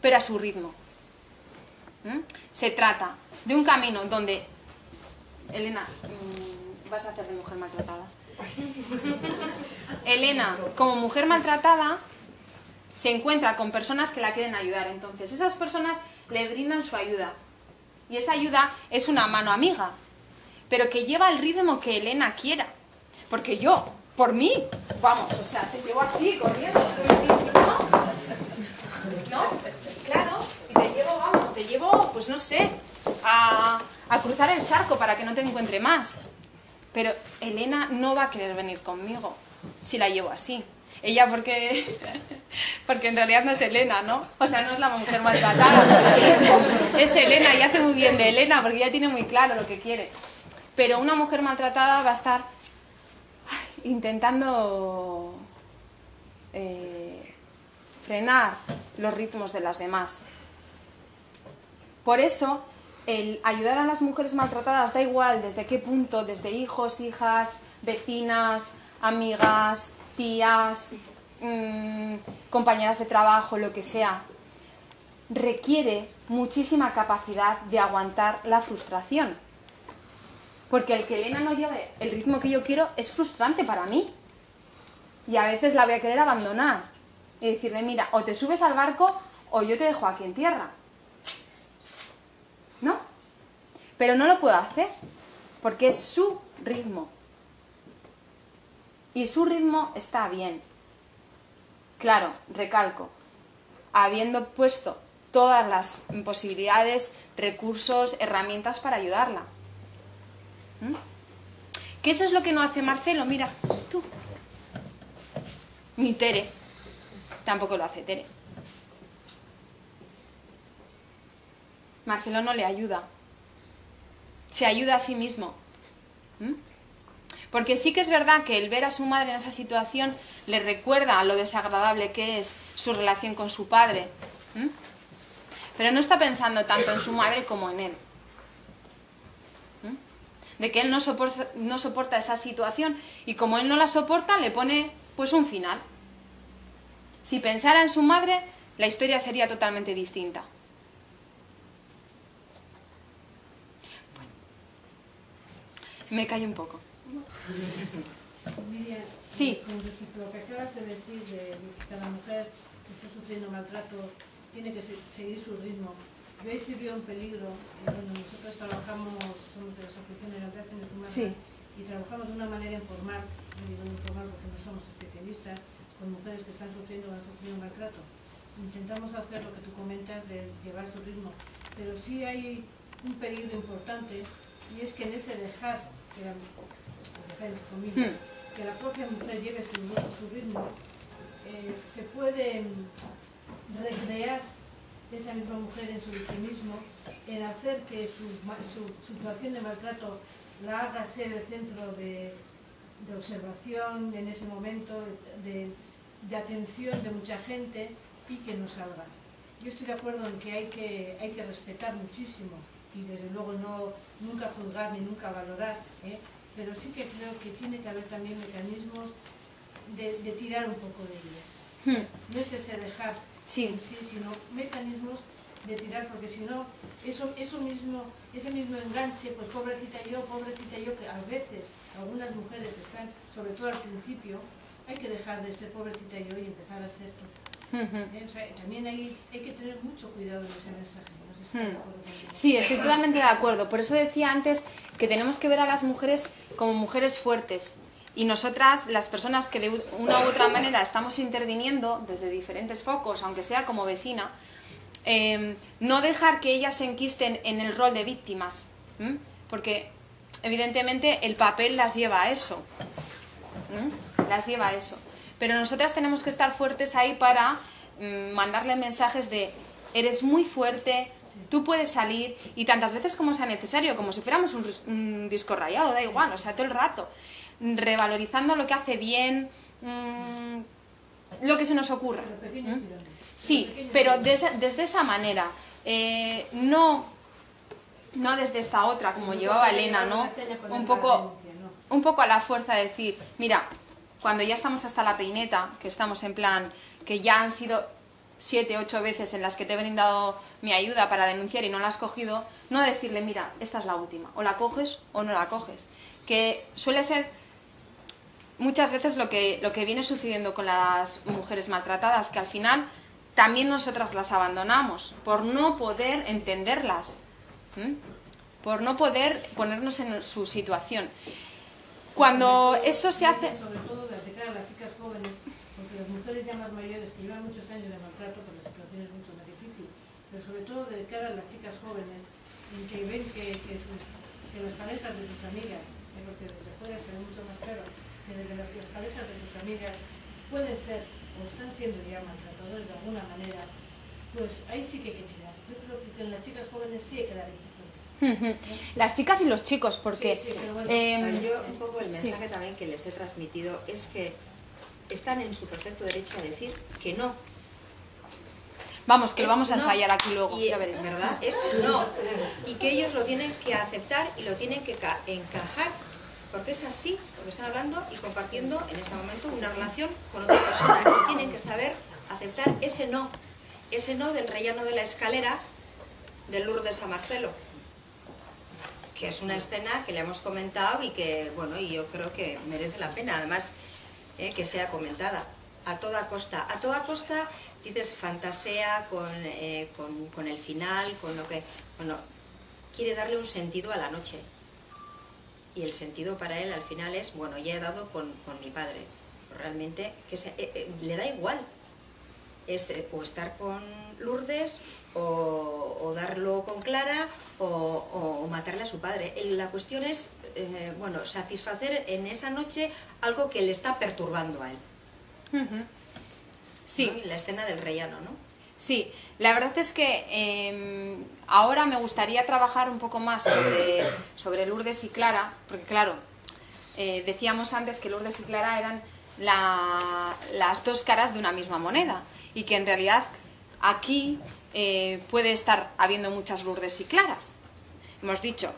pero a su ritmo. ¿Mm? Se trata de un camino donde... Elena, vas a hacer de mujer maltratada. Elena, como mujer maltratada, se encuentra con personas que la quieren ayudar. Entonces, esas personas le brindan su ayuda. Y esa ayuda es una mano amiga, pero que lleva el ritmo que Elena quiera. Porque yo, por mí, vamos, o sea, te llevo así, corriendo, ¿no? Claro, y te llevo, vamos, te llevo, pues no sé, a cruzar el charco para que no te encuentre más. Pero Elena no va a querer venir conmigo si la llevo así. Ella porque en realidad no es Elena, ¿no? O sea, no es la mujer maltratada, es Elena y hace muy bien de Elena porque ella tiene muy claro lo que quiere. Pero una mujer maltratada va a estar intentando frenar los ritmos de las demás. Por eso, el ayudar a las mujeres maltratadas, da igual desde qué punto, desde hijos, hijas, vecinas, amigas, tías, compañeras de trabajo, lo que sea, requiere muchísima capacidad de aguantar la frustración. Porque el que Elena no lleve el ritmo que yo quiero es frustrante para mí. Y a veces la voy a querer abandonar y decirle, mira, o te subes al barco o yo te dejo aquí en tierra, ¿no? Pero no lo puedo hacer porque es su ritmo. Y su ritmo está bien. Claro, recalco, habiendo puesto todas las posibilidades, recursos, herramientas para ayudarla. ¿Mm? Que eso es lo que no hace Marcelo, mira, tú. Ni Tere. Tampoco lo hace Tere. Marcelo no le ayuda. Se ayuda a sí mismo. ¿Mm? Porque sí que es verdad que el ver a su madre en esa situación le recuerda lo desagradable que es su relación con su padre. ¿Mm? Pero no está pensando tanto en su madre como en él. ¿Mm? De que él no soporta esa situación y como él no la soporta, le pone pues un final. Si pensara en su madre, la historia sería totalmente distinta. Bueno, me callo un poco. Miriam, sí. Con respecto a lo que acabas de decir de que cada mujer que está sufriendo maltrato tiene que seguir su ritmo, yo ahí sí veo un peligro. Bueno, nosotros trabajamos, somos de la Asociación de Maltrato Humana, sí, y trabajamos de una manera informal, no digo informal porque no somos especialistas, con mujeres que están sufriendo o han sufrido maltrato. Intentamos hacer lo que tú comentas de llevar su ritmo, pero sí hay un peligro importante y es que en ese dejar que la mujer, que la propia mujer lleve su ritmo, se puede recrear esa misma mujer en su victimismo, en hacer que su situación de maltrato la haga ser el centro de observación en ese momento, de atención de mucha gente y que no salga. Yo estoy de acuerdo en que hay que respetar muchísimo y desde luego nunca juzgar ni nunca valorar, ¿eh? Pero sí que creo que tiene que haber también mecanismos de tirar un poco de ellas. No es ese dejar, sí, en sí, sino mecanismos de tirar, porque si no, ese mismo enganche, pues pobrecita yo, que a veces algunas mujeres están, sobre todo al principio, hay que dejar de ser pobrecita yo y empezar a ser tú. O sea, también hay que tener mucho cuidado con ese mensaje. Sí, estoy totalmente de acuerdo. Por eso decía antes que tenemos que ver a las mujeres como mujeres fuertes. Y nosotras, las personas que de una u otra manera estamos interviniendo desde diferentes focos, aunque sea como vecina, no dejar que ellas se enquisten en el rol de víctimas. ¿M? Porque evidentemente el papel las lleva a eso. ¿M? Las lleva a eso. Pero nosotras tenemos que estar fuertes ahí para mandarle mensajes de eres muy fuerte, Tú puedes salir y tantas veces como sea necesario, como si fuéramos un disco rayado, da igual, o sea, todo el rato. Revalorizando lo que hace bien, lo que se nos ocurra. Sí, pero desde esa manera, no desde esta otra, como llevaba Elena, ¿no? Un poco a la fuerza de decir, mira, cuando ya estamos hasta la peineta, que estamos en plan, que ya han sido 7, 8 veces en las que te he brindado mi ayuda para denunciar y no la has cogido, no decirle, mira, esta es la última, o la coges o no la coges. Que suele ser muchas veces lo que viene sucediendo con las mujeres maltratadas, que al final también nosotras las abandonamos por no poder entenderlas, por no poder ponernos en su situación. Cuando eso se hace... Sobre todo de atacar a las chicas jóvenes, porque las mujeres ya más mayores que llevan muchos años de maltrato, pues la situación es mucho más difícil, pero sobre todo de cara a las chicas jóvenes, en que ven que las parejas de sus amigas, porque desde fuera se ve mucho más claro, que desde las parejas de sus amigas pueden ser o están siendo ya maltratadores de alguna manera, pues ahí sí que hay que tirar. Yo creo que en las chicas jóvenes sí hay que dar las chicas y los chicos, porque... Sí, sí, pero bueno, yo un poco el mensaje también que les he transmitido es que están en su perfecto derecho a decir que no. Vamos, que lo vamos a ensayar aquí luego, ya veréis. ¿Verdad? Es no. Y que ellos lo tienen que aceptar y lo tienen que encajar, porque es así, porque están hablando y compartiendo en ese momento una relación con otra persona, que tienen que saber aceptar ese no del rellano de la escalera de Lourdes a Marcelo, que es una escena que le hemos comentado y que, bueno, y yo creo que merece la pena, además, que sea comentada. A toda costa. A toda costa, dices, fantasea con el final, con lo que... Bueno, quiere darle un sentido a la noche. Y el sentido para él al final es, bueno, ya he dado con mi padre. Realmente, que se, le da igual. Es o estar con Lourdes o darlo con Clara o matarle a su padre. La cuestión es bueno, satisfacer en esa noche algo que le está perturbando a él. Sí, ¿no? Y la escena del rellano, ¿no? Sí, la verdad es que ahora me gustaría trabajar un poco más sobre Lourdes y Clara, porque claro, decíamos antes que Lourdes y Clara eran las dos caras de una misma moneda, y que en realidad aquí puede estar habiendo muchas Lourdes y Claras. Hemos dicho,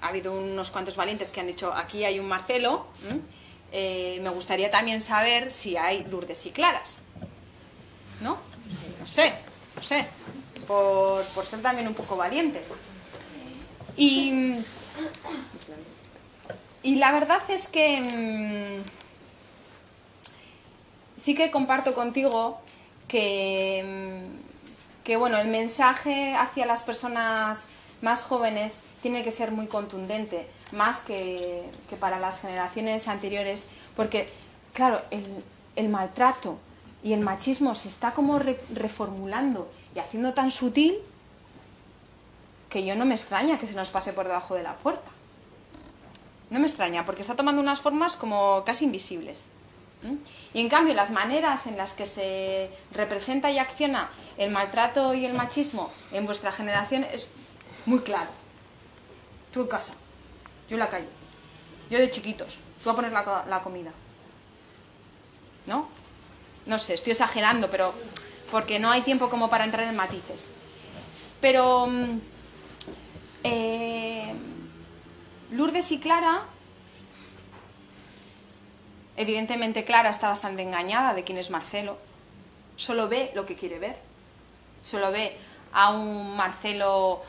ha habido unos cuantos valientes que han dicho, aquí hay un Marcelo, me gustaría también saber si hay Lourdes y Claras, ¿no? No sé, por ser también un poco valientes. Y la verdad es que sí que comparto contigo que bueno, el mensaje hacia las personas más jóvenes tiene que ser muy contundente, más que para las generaciones anteriores, porque claro, el maltrato y el machismo se está como reformulando y haciendo tan sutil que yo no me extraña que se nos pase por debajo de la puerta. No me extraña, porque está tomando unas formas como casi invisibles. Y en cambio, las maneras en las que se representa y acciona el maltrato y el machismo en vuestra generación es muy claro. Tú en casa, yo en la calle, yo de chiquitos, tú a poner la comida. ¿No? No sé, estoy exagerando, pero porque no hay tiempo como para entrar en matices. Pero... Lourdes y Clara, evidentemente Clara está bastante engañada de quién es Marcelo, solo ve lo que quiere ver, solo ve a un Marcelo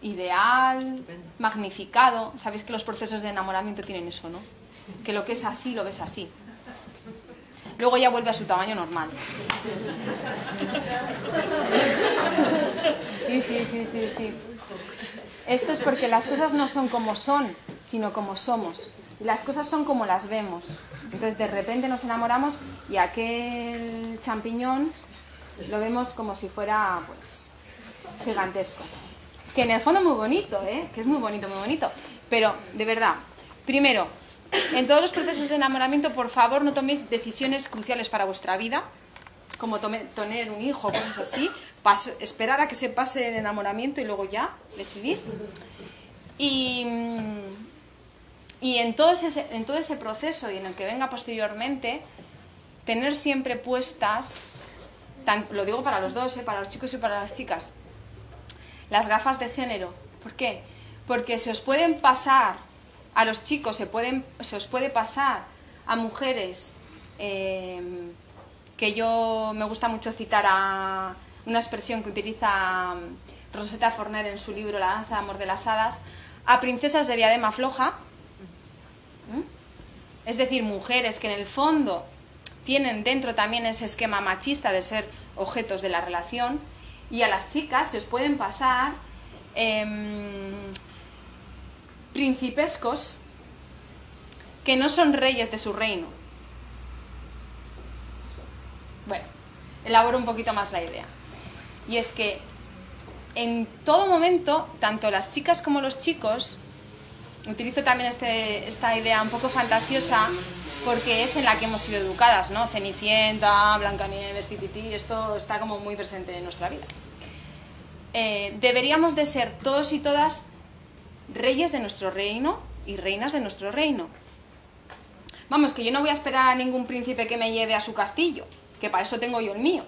ideal, estupendo, magnificado. Sabéis que los procesos de enamoramiento tienen eso, ¿no? Que lo que es así, lo ves así. Luego ya vuelve a su tamaño normal. Sí. Esto es porque las cosas no son como son, sino como somos. Y las cosas son como las vemos. Entonces de repente nos enamoramos y aquel champiñón lo vemos como si fuera, pues, gigantesco. Que en el fondo es muy bonito, ¿eh? Que es muy bonito. Pero, de verdad, primero, en todos los procesos de enamoramiento, por favor, no toméis decisiones cruciales para vuestra vida, como tener un hijo, cosas así, esperar a que se pase el enamoramiento y luego ya decidir. Y en todo ese proceso y en el que venga posteriormente, tener siempre puestas, lo digo para los dos, para los chicos y para las chicas, las gafas de género. ¿Por qué? Porque se os pueden pasar, a los chicos se os puede pasar a mujeres, que yo me gusta mucho citar a una expresión que utiliza Rosetta Forner en su libro La danza de amor de las hadas, a princesas de diadema floja, es decir, mujeres que en el fondo tienen dentro también ese esquema machista de ser objetos de la relación, y a las chicas se os pueden pasar principescos que no son reyes de su reino. Bueno, elaboro un poquito más la idea. Y es que en todo momento, tanto las chicas como los chicos, utilizo también esta idea un poco fantasiosa, porque es en la que hemos sido educadas, ¿no? Cenicienta, Blancanieves, Tititi, esto está como muy presente en nuestra vida. Deberíamos de ser todos y todas reyes de nuestro reino y reinas de nuestro reino. Vamos, que yo no voy a esperar a ningún príncipe que me lleve a su castillo, que para eso tengo yo el mío.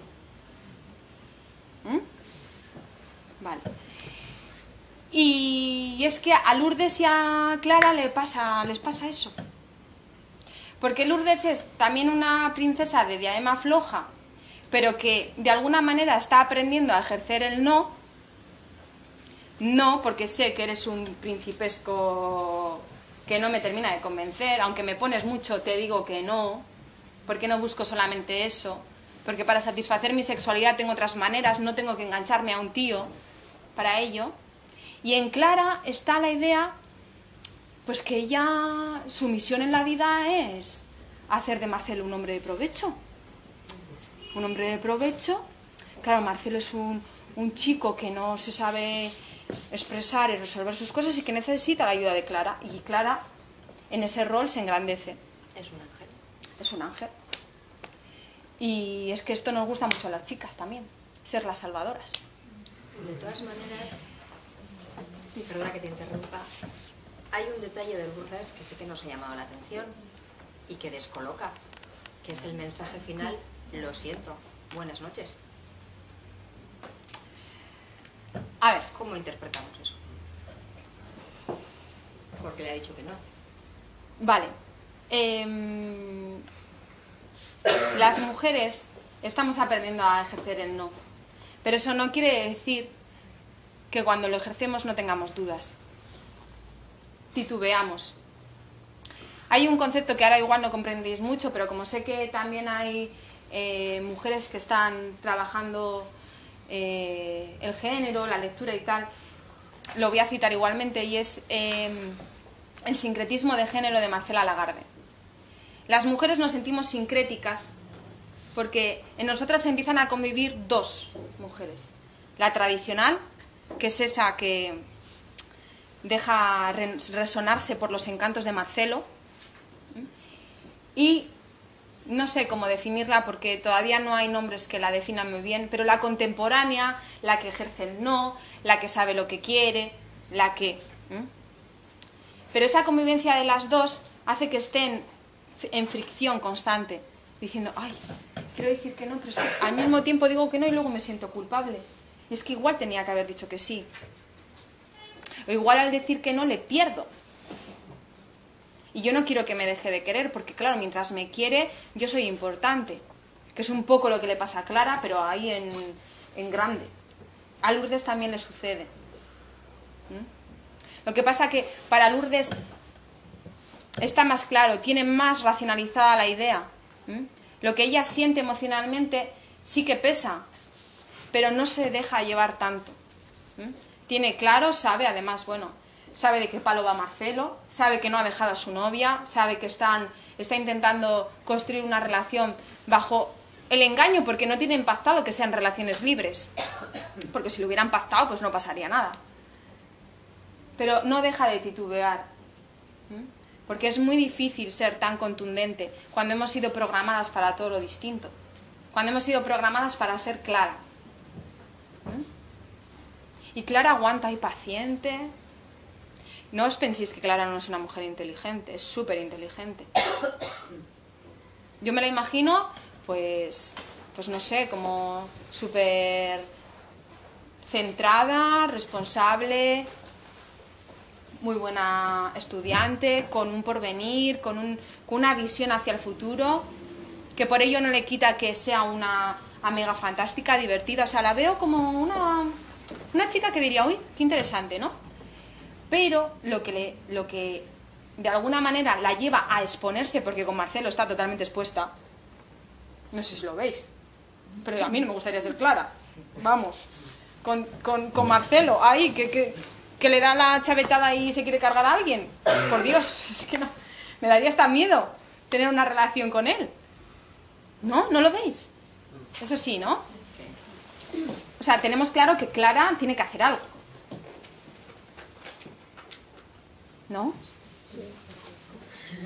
Vale. Y es que a Lourdes y a Clara les pasa eso. Porque Lourdes es también una princesa de diadema floja, pero que de alguna manera está aprendiendo a ejercer el no. No, porque sé que eres un principesco que no me termina de convencer, aunque me pones mucho te digo que no, porque no busco solamente eso, porque para satisfacer mi sexualidad tengo otras maneras, no tengo que engancharme a un tío para ello. Y en Clara está la idea, pues que ella, su misión en la vida es hacer de Marcelo un hombre de provecho. Un hombre de provecho. Claro, Marcelo es un chico que no se sabe expresar y resolver sus cosas y que necesita la ayuda de Clara. Y Clara en ese rol se engrandece. Es un ángel. Es un ángel. Y es que esto nos gusta mucho a las chicas también, ser las salvadoras. De todas maneras, perdona que te interrumpa, hay un detalle del burlesque que sí que nos ha llamado la atención y que descoloca, que es el mensaje final, lo siento, buenas noches. A ver, ¿cómo interpretamos eso? Porque le ha dicho que no. Vale. Las mujeres estamos aprendiendo a ejercer el no, pero eso no quiere decir que cuando lo ejercemos no tengamos dudas, titubeamos. Hay un concepto que ahora igual no comprendéis mucho, pero como sé que también hay mujeres que están trabajando el género, la lectura y tal, lo voy a citar igualmente, y es el sincretismo de género de Marcela Lagarde. Las mujeres nos sentimos sincréticas porque en nosotras empiezan a convivir dos mujeres. La tradicional, que es esa que deja resonarse por los encantos de Marcelo, y no sé cómo definirla porque todavía no hay nombres que la definan muy bien, pero la contemporánea, la que ejerce el no, la que sabe lo que quiere, la que... Pero esa convivencia de las dos hace que estén en fricción constante, diciendo, ay, quiero decir que no, pero es que al mismo tiempo digo que no y luego me siento culpable. Es que igual tenía que haber dicho que sí. O igual al decir que no le pierdo. Y yo no quiero que me deje de querer, porque claro, mientras me quiere, yo soy importante. Que es un poco lo que le pasa a Clara, pero ahí en grande. A Lourdes también le sucede. Lo que pasa que para Lourdes está más claro, tiene más racionalizada la idea. Lo que ella siente emocionalmente sí que pesa, pero no se deja llevar tanto. Tiene claro, sabe, además, bueno, sabe de qué palo va Marcelo, sabe que no ha dejado a su novia, sabe que está intentando construir una relación bajo el engaño, porque no tienen pactado que sean relaciones libres, porque si lo hubieran pactado, pues no pasaría nada. Pero no deja de titubear, porque es muy difícil ser tan contundente cuando hemos sido programadas para todo lo distinto. cuando hemos sido programadas para ser Clara. Y Clara aguanta y paciente. No os penséis que Clara no es una mujer inteligente, es súper inteligente. Yo me la imagino, pues no sé, como súper centrada, responsable, muy buena estudiante, con un porvenir, con una visión hacia el futuro, que por ello no le quita que sea una amiga fantástica, divertida. O sea, la veo como una chica que diría, uy, qué interesante, ¿no? Pero lo que de alguna manera la lleva a exponerse, porque con Marcelo está totalmente expuesta, no sé si lo veis, pero a mí no me gustaría ser Clara, vamos, con Marcelo ahí, que le da la chavetada y se quiere cargar a alguien, por Dios, es que no, me daría hasta miedo tener una relación con él, ¿no? ¿No lo veis? Eso sí, ¿no? O sea, tenemos claro que Clara tiene que hacer algo, ¿no?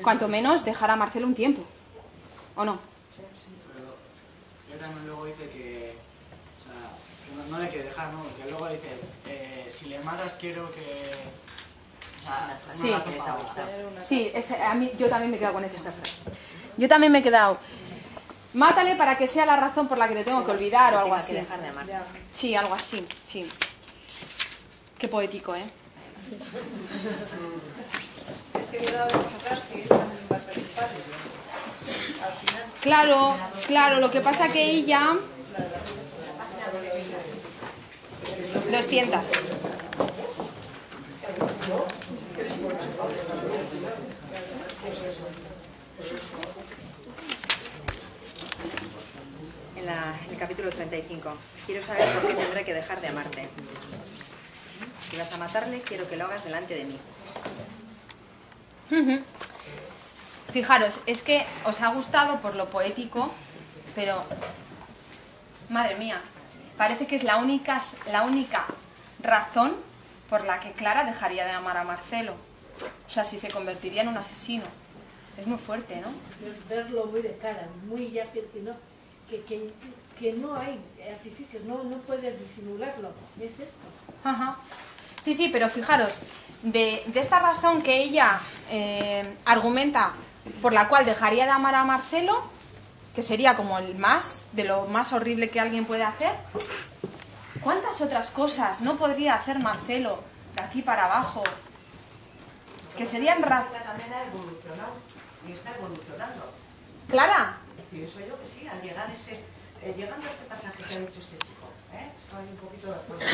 Cuanto menos dejar a Marcelo un tiempo, ¿o no? Sí, pero ella también luego dice que, o sea, que no le quiere dejar, ¿no? Porque luego dice, si le matas quiero que... O sea, no sí, sí, a mí, yo también me he quedado con esa frase. Yo también me he quedado... Mátale para que sea la razón por la que te tengo que olvidar o algo así. Dejar de amar. Sí, algo así, sí. Qué poético, ¿eh? Claro, claro, lo que pasa que ella... 200. En el capítulo 35. Quiero saber por qué tendré que dejar de amarte. Si vas a matarle, quiero que lo hagas delante de mí. Fijaros, es que os ha gustado por lo poético, pero, madre mía, parece que es la única razón por la que Clara dejaría de amar a Marcelo. O sea, si se convertiría en un asesino. Es muy fuerte, ¿no? Es verlo muy de cara, muy ya que no hay artificios, no puedes disimularlo. Es esto. Ajá. Sí, sí, pero fijaros, de esta razón que ella argumenta por la cual dejaría de amar a Marcelo, que sería como el más, de lo más horrible que alguien puede hacer, ¿cuántas otras cosas no podría hacer Marcelo de aquí para abajo? Que serían razones. También ha evolucionado y está evolucionando. ¿Clara? Pienso yo que sí, al llegar ese, llegando a este pasaje que ha dicho este chico, estaba un poquito de acuerdo,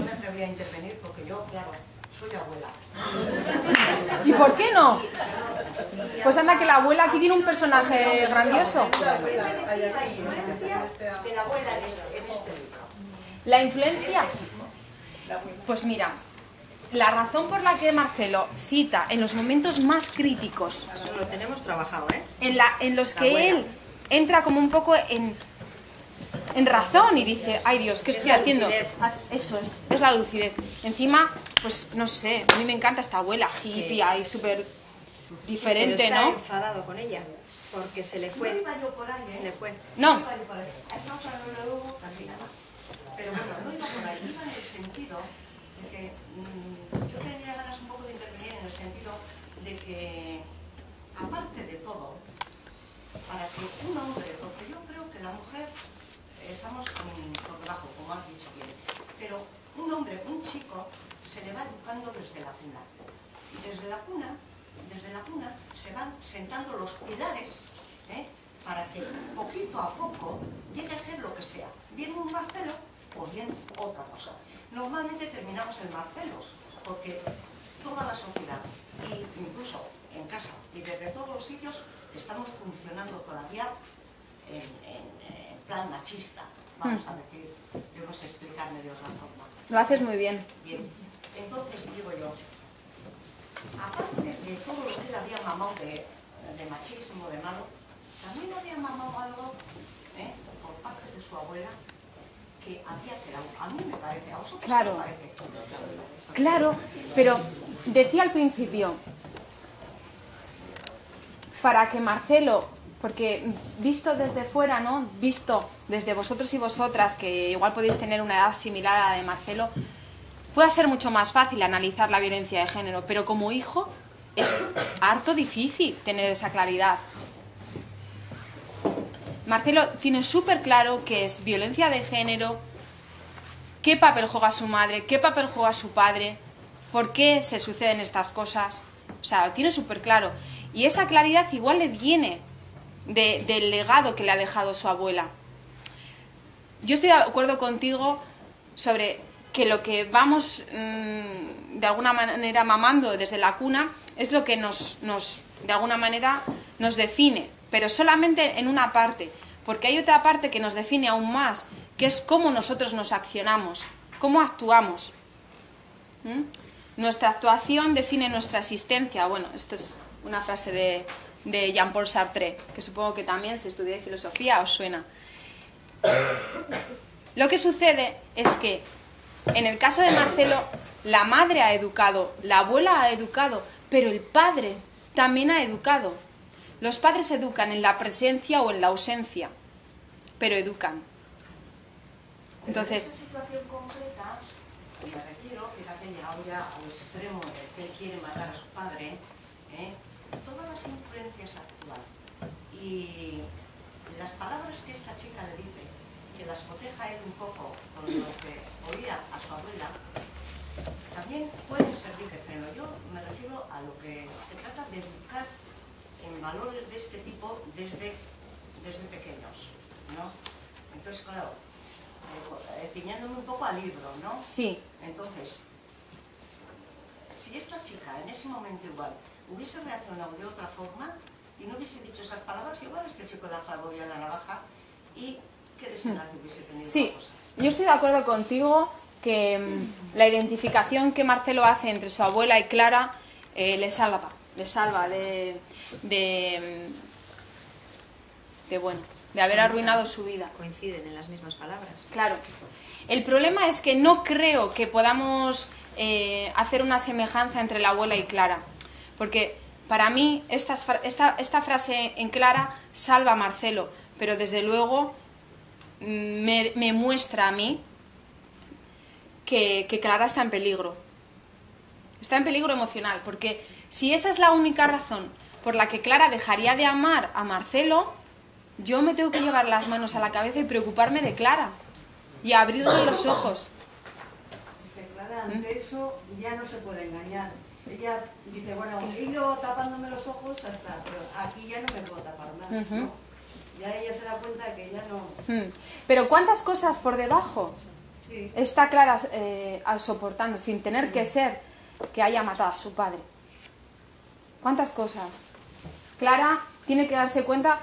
no me atreví a intervenir porque yo, claro, soy abuela. ¿Y por qué no? Pues anda que la abuela aquí tiene un personaje grandioso. De la abuela en este libro. ¿La influencia? Pues mira, la razón por la que Marcelo cita en los momentos más críticos, lo tenemos trabajado, ¿eh? En los que él entra como un poco en razón y dice, ay Dios, ¿qué estoy haciendo? Eso es la lucidez. Encima, pues no sé, a mí me encanta esta abuela hippie ahí, súper diferente, pero está, ¿no? Está enfadado con ella, porque se le fue. No iba yo por ahí, ¿eh? Se le fue. No. Pero bueno, no iba por ahí, iba en el sentido de que yo tenía ganas un poco de intervenir en el sentido de que, aparte de todo, para que un hombre, porque yo creo que la mujer, estamos por debajo, como has dicho bien, pero un hombre, un chico, se le va educando desde la cuna. Y desde la cuna se van sentando los pilares, para que poquito a poco llegue a ser lo que sea, bien un Marcelo o bien otra cosa. Normalmente terminamos en Marcelos, porque toda la sociedad, incluso en casa y desde todos los sitios, estamos funcionando todavía en plan machista, vamos a decir, yo no sé explicarme de otra forma. Lo haces muy bien. Bien, entonces digo yo, aparte de todo lo que él había mamado de machismo, de malo, también había mamado algo por parte de su abuela, que había quedado, a mí me parece, a vosotros claro, me parece. Claro, pero decía al principio, para que Marcelo Porque visto desde fuera, ¿no? Visto desde vosotros y vosotras, que igual podéis tener una edad similar a la de Marcelo, puede ser mucho más fácil analizar la violencia de género, pero como hijo es harto difícil tener esa claridad. Marcelo tiene súper claro qué es violencia de género, qué papel juega su madre, qué papel juega su padre, por qué se suceden estas cosas. O sea, lo tiene súper claro. Y esa claridad igual le viene del legado que le ha dejado su abuela. Yo estoy de acuerdo contigo sobre que lo que vamos de alguna manera mamando desde la cuna es lo que nos define, pero solamente en una parte, porque hay otra parte que nos define aún más, que es cómo nosotros nos accionamos, cómo actuamos. Nuestra actuación define nuestra existencia. Bueno, esto es una frase de Jean-Paul Sartre, que supongo que también, si estudiáis filosofía, os suena. Lo que sucede es que en el caso de Marcelo, la madre ha educado, la abuela ha educado, pero el padre también ha educado. Los padres educan en la presencia o en la ausencia, pero educan. Entonces, en esta situación concreta, me refiero, fíjate, llegado ya al extremo de que él quiere matar a su padre, todas las influencias actuales y las palabras que esta chica le dice, que las coteja él un poco con lo que oía a su abuela, también pueden servir de freno. Yo me refiero a lo que se trata de educar en valores de este tipo desde pequeños, ¿no? Entonces, claro, ciñándome un poco al libro, ¿no? Sí. Entonces, si esta chica en ese momento igual hubiese reaccionado de otra forma y no hubiese dicho esas palabras, igual este chico le ha la navaja y qué desenlace hubiese tenido. Sí, yo estoy de acuerdo contigo que la identificación que Marcelo hace entre su abuela y Clara le salva de haber arruinado su vida. Coinciden en las mismas palabras. Claro. El problema es que no creo que podamos hacer una semejanza entre la abuela y Clara, porque para mí esta frase en Clara salva a Marcelo, pero desde luego me muestra a mí que Clara está en peligro. Está en peligro emocional, porque si esa es la única razón por la que Clara dejaría de amar a Marcelo, yo me tengo que llevar las manos a la cabeza y preocuparme de Clara y abrirle los ojos. Clara, ante eso ya no se puede engañar. Ella dice, bueno, he ido tapándome los ojos hasta, pero aquí ya no me puedo tapar más, ¿no? Ya ella se da cuenta de que ya no... Pero ¿cuántas cosas por debajo está Clara soportando, sin tener que ser que haya matado a su padre? ¿Cuántas cosas? Clara tiene que darse cuenta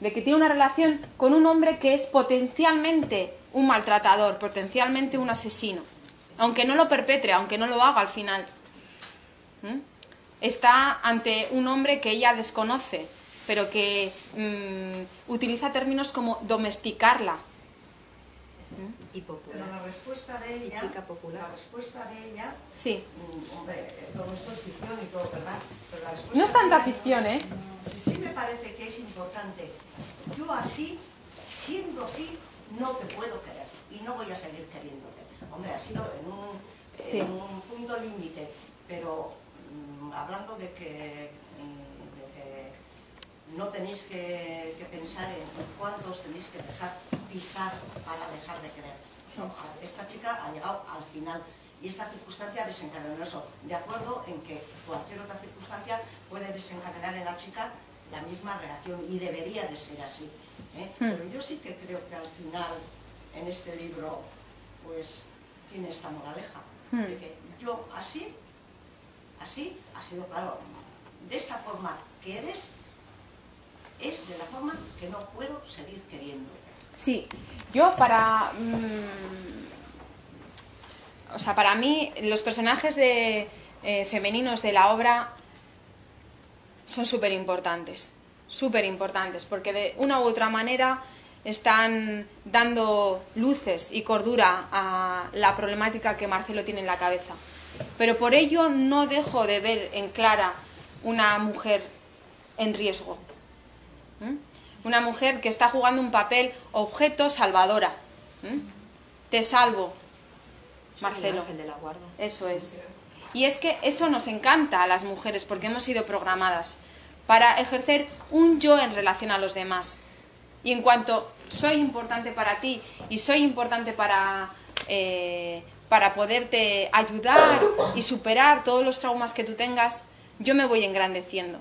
de que tiene una relación con un hombre que es potencialmente un maltratador, potencialmente un asesino, aunque no lo perpetre, aunque no lo haga al final. Está ante un hombre que ella desconoce, pero que utiliza términos como domesticarla. Y popular. Pero la respuesta de ella... Sí. Hombre, todo esto es ficción y todo, ¿verdad? Pero la respuesta no es tanta ficción, ¿eh? Sí, me parece que es importante. Yo así, siendo así, no te puedo querer y no voy a seguir queriéndote. Hombre, ha sido en un punto límite, pero hablando de que no tenéis que pensar en cuántos tenéis que dejar pisar para dejar de querer. No, esta chica ha llegado al final y esta circunstancia desencadenó eso, de acuerdo en que cualquier otra circunstancia puede desencadenar en la chica la misma reacción y debería de ser así, ¿eh? Pero yo sí que creo que al final en este libro pues tiene esta moraleja de que yo así ha sido, claro, de esta forma que eres es de la forma que no puedo seguir queriendo. Sí, yo para mí los personajes femeninos de la obra son súper importantes, porque de una u otra manera están dando luces y cordura a la problemática que Marcelo tiene en la cabeza. Pero por ello no dejo de ver en Clara una mujer en riesgo. una mujer que está jugando un papel objeto salvadora. Te salvo, Marcelo. El ángel de la guarda. Eso es. Y es que eso nos encanta a las mujeres porque hemos sido programadas para ejercer un yo en relación a los demás. Y en cuanto soy importante para ti y soy importante para poderte ayudar y superar todos los traumas que tú tengas, yo me voy engrandeciendo.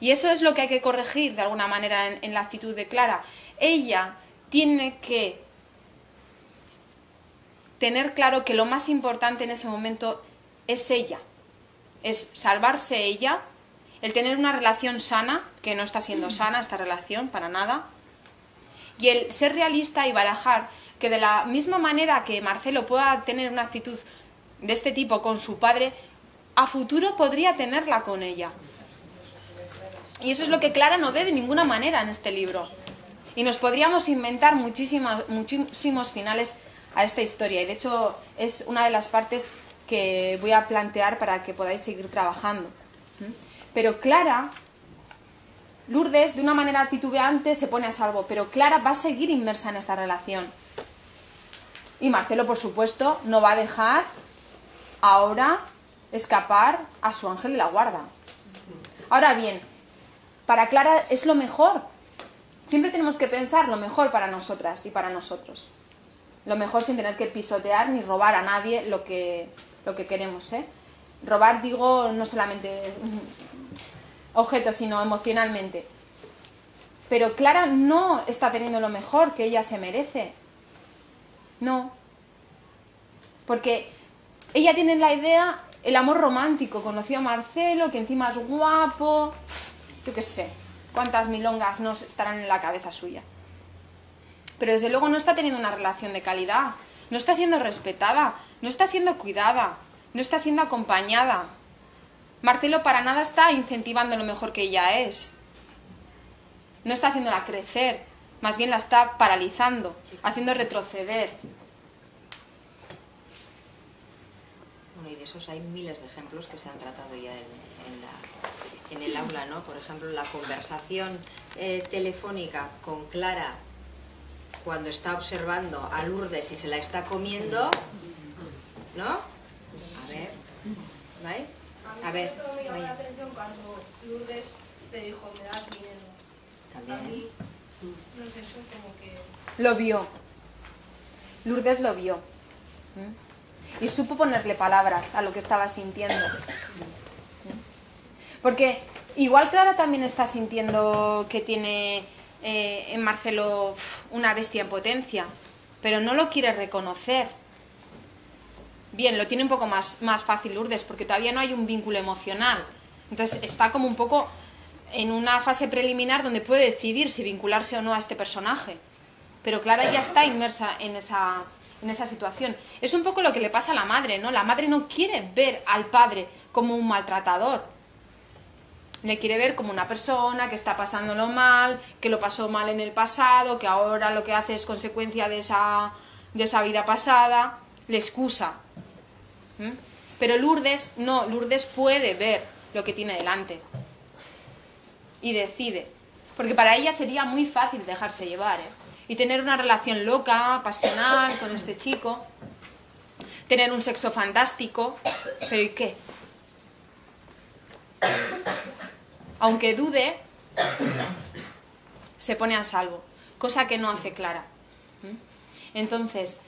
Y eso es lo que hay que corregir de alguna manera en la actitud de Clara. Ella tiene que tener claro que lo más importante en ese momento es ella, es salvarse ella, el tener una relación sana, que no está siendo sana esta relación para nada, y el ser realista y barajar que de la misma manera que Marcelo pueda tener una actitud de este tipo con su padre, a futuro podría tenerla con ella. Y eso es lo que Clara no ve de ninguna manera en este libro. Y nos podríamos inventar muchísimos finales a esta historia, y de hecho es una de las partes que voy a plantear para que podáis seguir trabajando. Pero Clara, Lourdes, de una manera titubeante se pone a salvo, pero Clara va a seguir inmersa en esta relación. Y Marcelo, por supuesto, no va a dejar ahora escapar a su ángel de la guarda. Ahora bien, para Clara es lo mejor. Siempre tenemos que pensar lo mejor para nosotras y para nosotros. Lo mejor sin tener que pisotear ni robar a nadie lo que queremos, ¿eh? Robar, digo, no solamente objetos, sino emocionalmente. Pero Clara no está teniendo lo mejor que ella se merece. No. Porque ella tiene la idea, el amor romántico, conoció a Marcelo, que encima es guapo, yo qué sé, cuántas milongas no estarán en la cabeza suya. Pero desde luego no está teniendo una relación de calidad, no está siendo respetada, no está siendo cuidada, no está siendo acompañada. Marcelo para nada está incentivando lo mejor que ella es. No está haciéndola crecer, más bien la está paralizando, haciendo retroceder. Bueno, y de esos hay miles de ejemplos que se han tratado ya en el aula, ¿no? Por ejemplo, la conversación telefónica con Clara cuando está observando a Lourdes y se la está comiendo, ¿no? A ver, ¿vale? A ver. A mí me llamó la atención cuando Lourdes le dijo, me das miedo. También. A mí, no sé, eso como que... Lo vio. Lourdes lo vio. Y supo ponerle palabras a lo que estaba sintiendo. Porque igual Clara también está sintiendo que tiene... en Marcelo una bestia en potencia, pero no lo quiere reconocer. Bien, lo tiene un poco más fácil Lourdes, porque todavía no hay un vínculo emocional. Entonces está como un poco en una fase preliminar donde puede decidir si vincularse o no a este personaje. Pero Clara ya está inmersa en esa situación. Es un poco lo que le pasa a la madre, ¿no? La madre no quiere ver al padre como un maltratador. Le quiere ver como una persona que está pasándolo mal, que lo pasó mal en el pasado, que ahora lo que hace es consecuencia de esa vida pasada, le excusa. Pero Lourdes no, Lourdes puede ver lo que tiene delante y decide. Porque para ella sería muy fácil dejarse llevar, ¿eh? Y tener una relación loca, pasional con este chico, tener un sexo fantástico, pero ¿y qué? Aunque dude, se pone a salvo, cosa que no hace Clara. Entonces,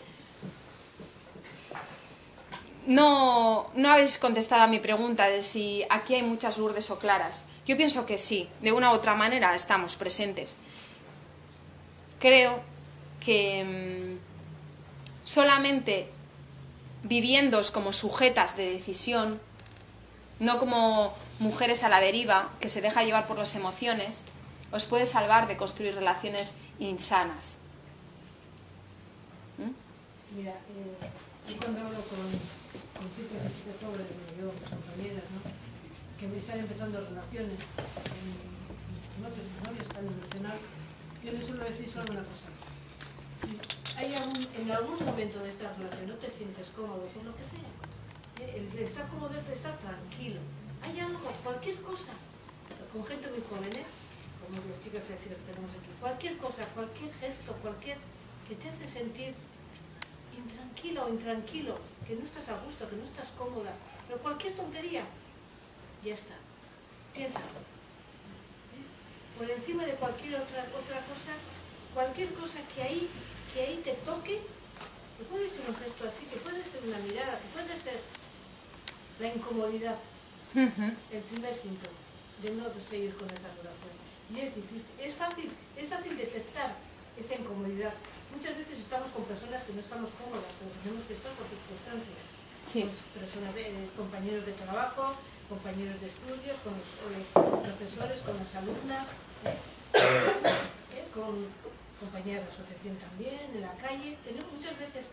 no habéis contestado a mi pregunta de si aquí hay muchas Lourdes o Claras. Yo pienso que sí, de una u otra manera estamos presentes. Creo que solamente viviéndoos como sujetas de decisión, no como mujeres a la deriva, que se deja llevar por las emociones, os puede salvar de construir relaciones insanas. Mira, yo cuando hablo con chicos y chicas pobres, yo, compañeras, ¿no?, que me están empezando relaciones, no que sus novios están emocionados, yo les suelo decir solo una cosa. Si hay en algún momento de esta relación no te sientes cómodo, con lo que sea, el estar cómodo es estar tranquilo. Hay algo, cualquier cosa, con gente muy joven, ¿eh? como los chicos así lo que tenemos aquí, cualquier cosa, cualquier gesto, cualquier que te hace sentir intranquilo o intranquilo, que no estás a gusto, que no estás cómoda, pero cualquier tontería, ya está, piénsalo. ¿Eh? Por encima de cualquier otra cosa, cualquier cosa que ahí te toque, que puede ser un gesto así, que puede ser una mirada, que puede ser la incomodidad, el primer síntoma de no seguir con esa relación. Y es difícil, es fácil detectar esa incomodidad. Muchas veces estamos con personas que no estamos cómodas, pero tenemos que estar por circunstancias. Sí. Con personas, compañeros de trabajo, compañeros de estudios, con los profesores, con las alumnas, con compañeras de asociación también, en la calle. Muchas veces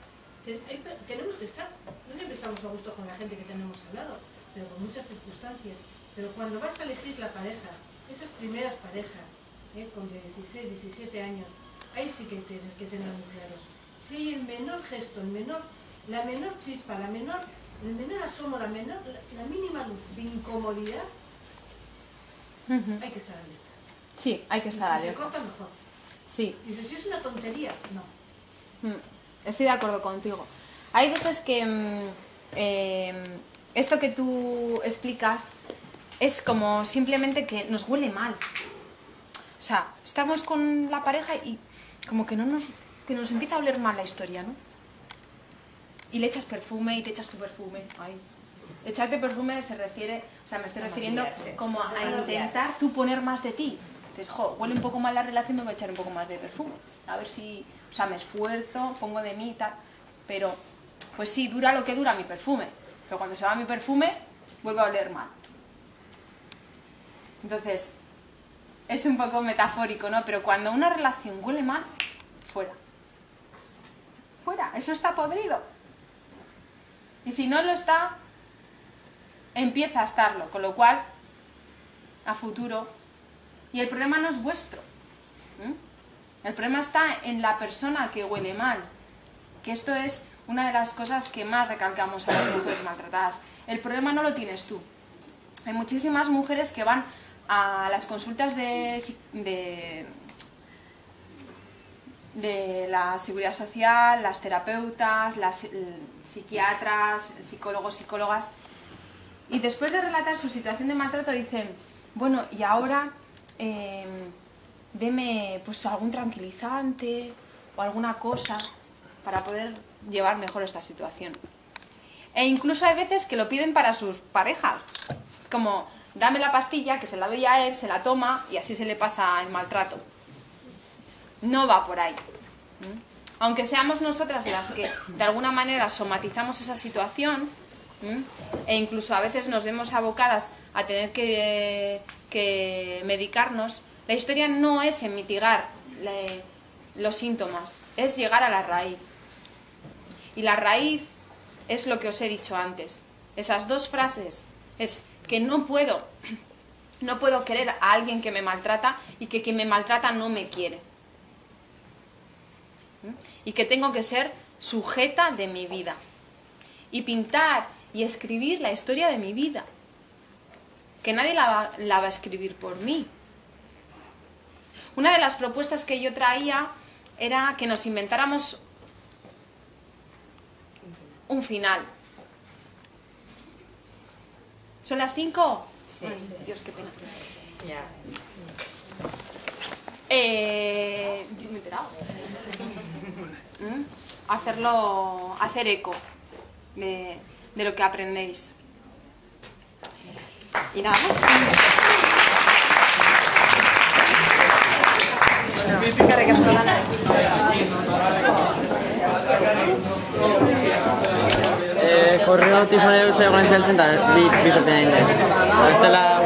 tenemos que estar, no siempre estamos a gusto con la gente que tenemos al lado, pero con muchas circunstancias. Pero cuando vas a elegir la pareja, esas primeras parejas, con 16, 17 años, ahí sí que tienes que tener muy claro. Si hay el menor gesto, la menor chispa, el menor asomo, la mínima luz de incomodidad, hay que estar alerta. Sí, hay que estar alerta. Si se corta, mejor. Sí. Dices, si es una tontería, no. Estoy de acuerdo contigo. Hay veces que esto que tú explicas es como simplemente que nos huele mal. O sea, estamos con la pareja y como que, nos empieza a oler mal la historia, ¿no? Y le echas perfume y te echas tu perfume. Ay. Echarte perfume se refiere, o sea, me estoy refiriendo como a intentar tú poner más de ti. Entonces, jo, huele un poco mal la relación, me voy a echar un poco más de perfume. A ver si, o sea, me esfuerzo, pongo de mí y tal. Pero, pues sí, dura lo que dura mi perfume. Pero cuando se va mi perfume, vuelve a oler mal. Entonces, es un poco metafórico, ¿no? Pero cuando una relación huele mal, fuera. Fuera, eso está podrido. Y si no lo está, empieza a estarlo. Con lo cual, a futuro. Y el problema no es vuestro. ¿Mm? El problema está en la persona que huele mal. Que esto es una de las cosas que más recalcamos a las mujeres maltratadas. El problema no lo tienes tú. Hay muchísimas mujeres que van a las consultas de la seguridad social, las terapeutas, las psiquiatras, psicólogos, psicólogas, y después de relatar su situación de maltrato dicen, bueno, y ahora deme pues algún tranquilizante o alguna cosa para poder llevar mejor esta situación. E incluso hay veces que lo piden para sus parejas. Es como, dame la pastilla, que se la doy a él, se la toma y así se le pasa el maltrato. No va por ahí. Aunque seamos nosotras las que de alguna manera somatizamos esa situación, e incluso a veces nos vemos abocadas a tener que medicarnos, la historia no es en mitigar los síntomas, es llegar a la raíz. Y la raíz es lo que os he dicho antes. Esas dos frases es que no puedo querer a alguien que me maltrata y que quien me maltrata no me quiere. Y que tengo que ser sujeta de mi vida. Y pintar y escribir la historia de mi vida. Que nadie la va a escribir por mí. Una de las propuestas que yo traía era que nos inventáramos un final. ¿Son las 5? Sí. Ay, Dios, qué pena. Ya. Yo me he enterado. Hacer eco de lo que aprendéis. Y nada más. Correo, tisanero, se organiza el central, visiten. Hasta la...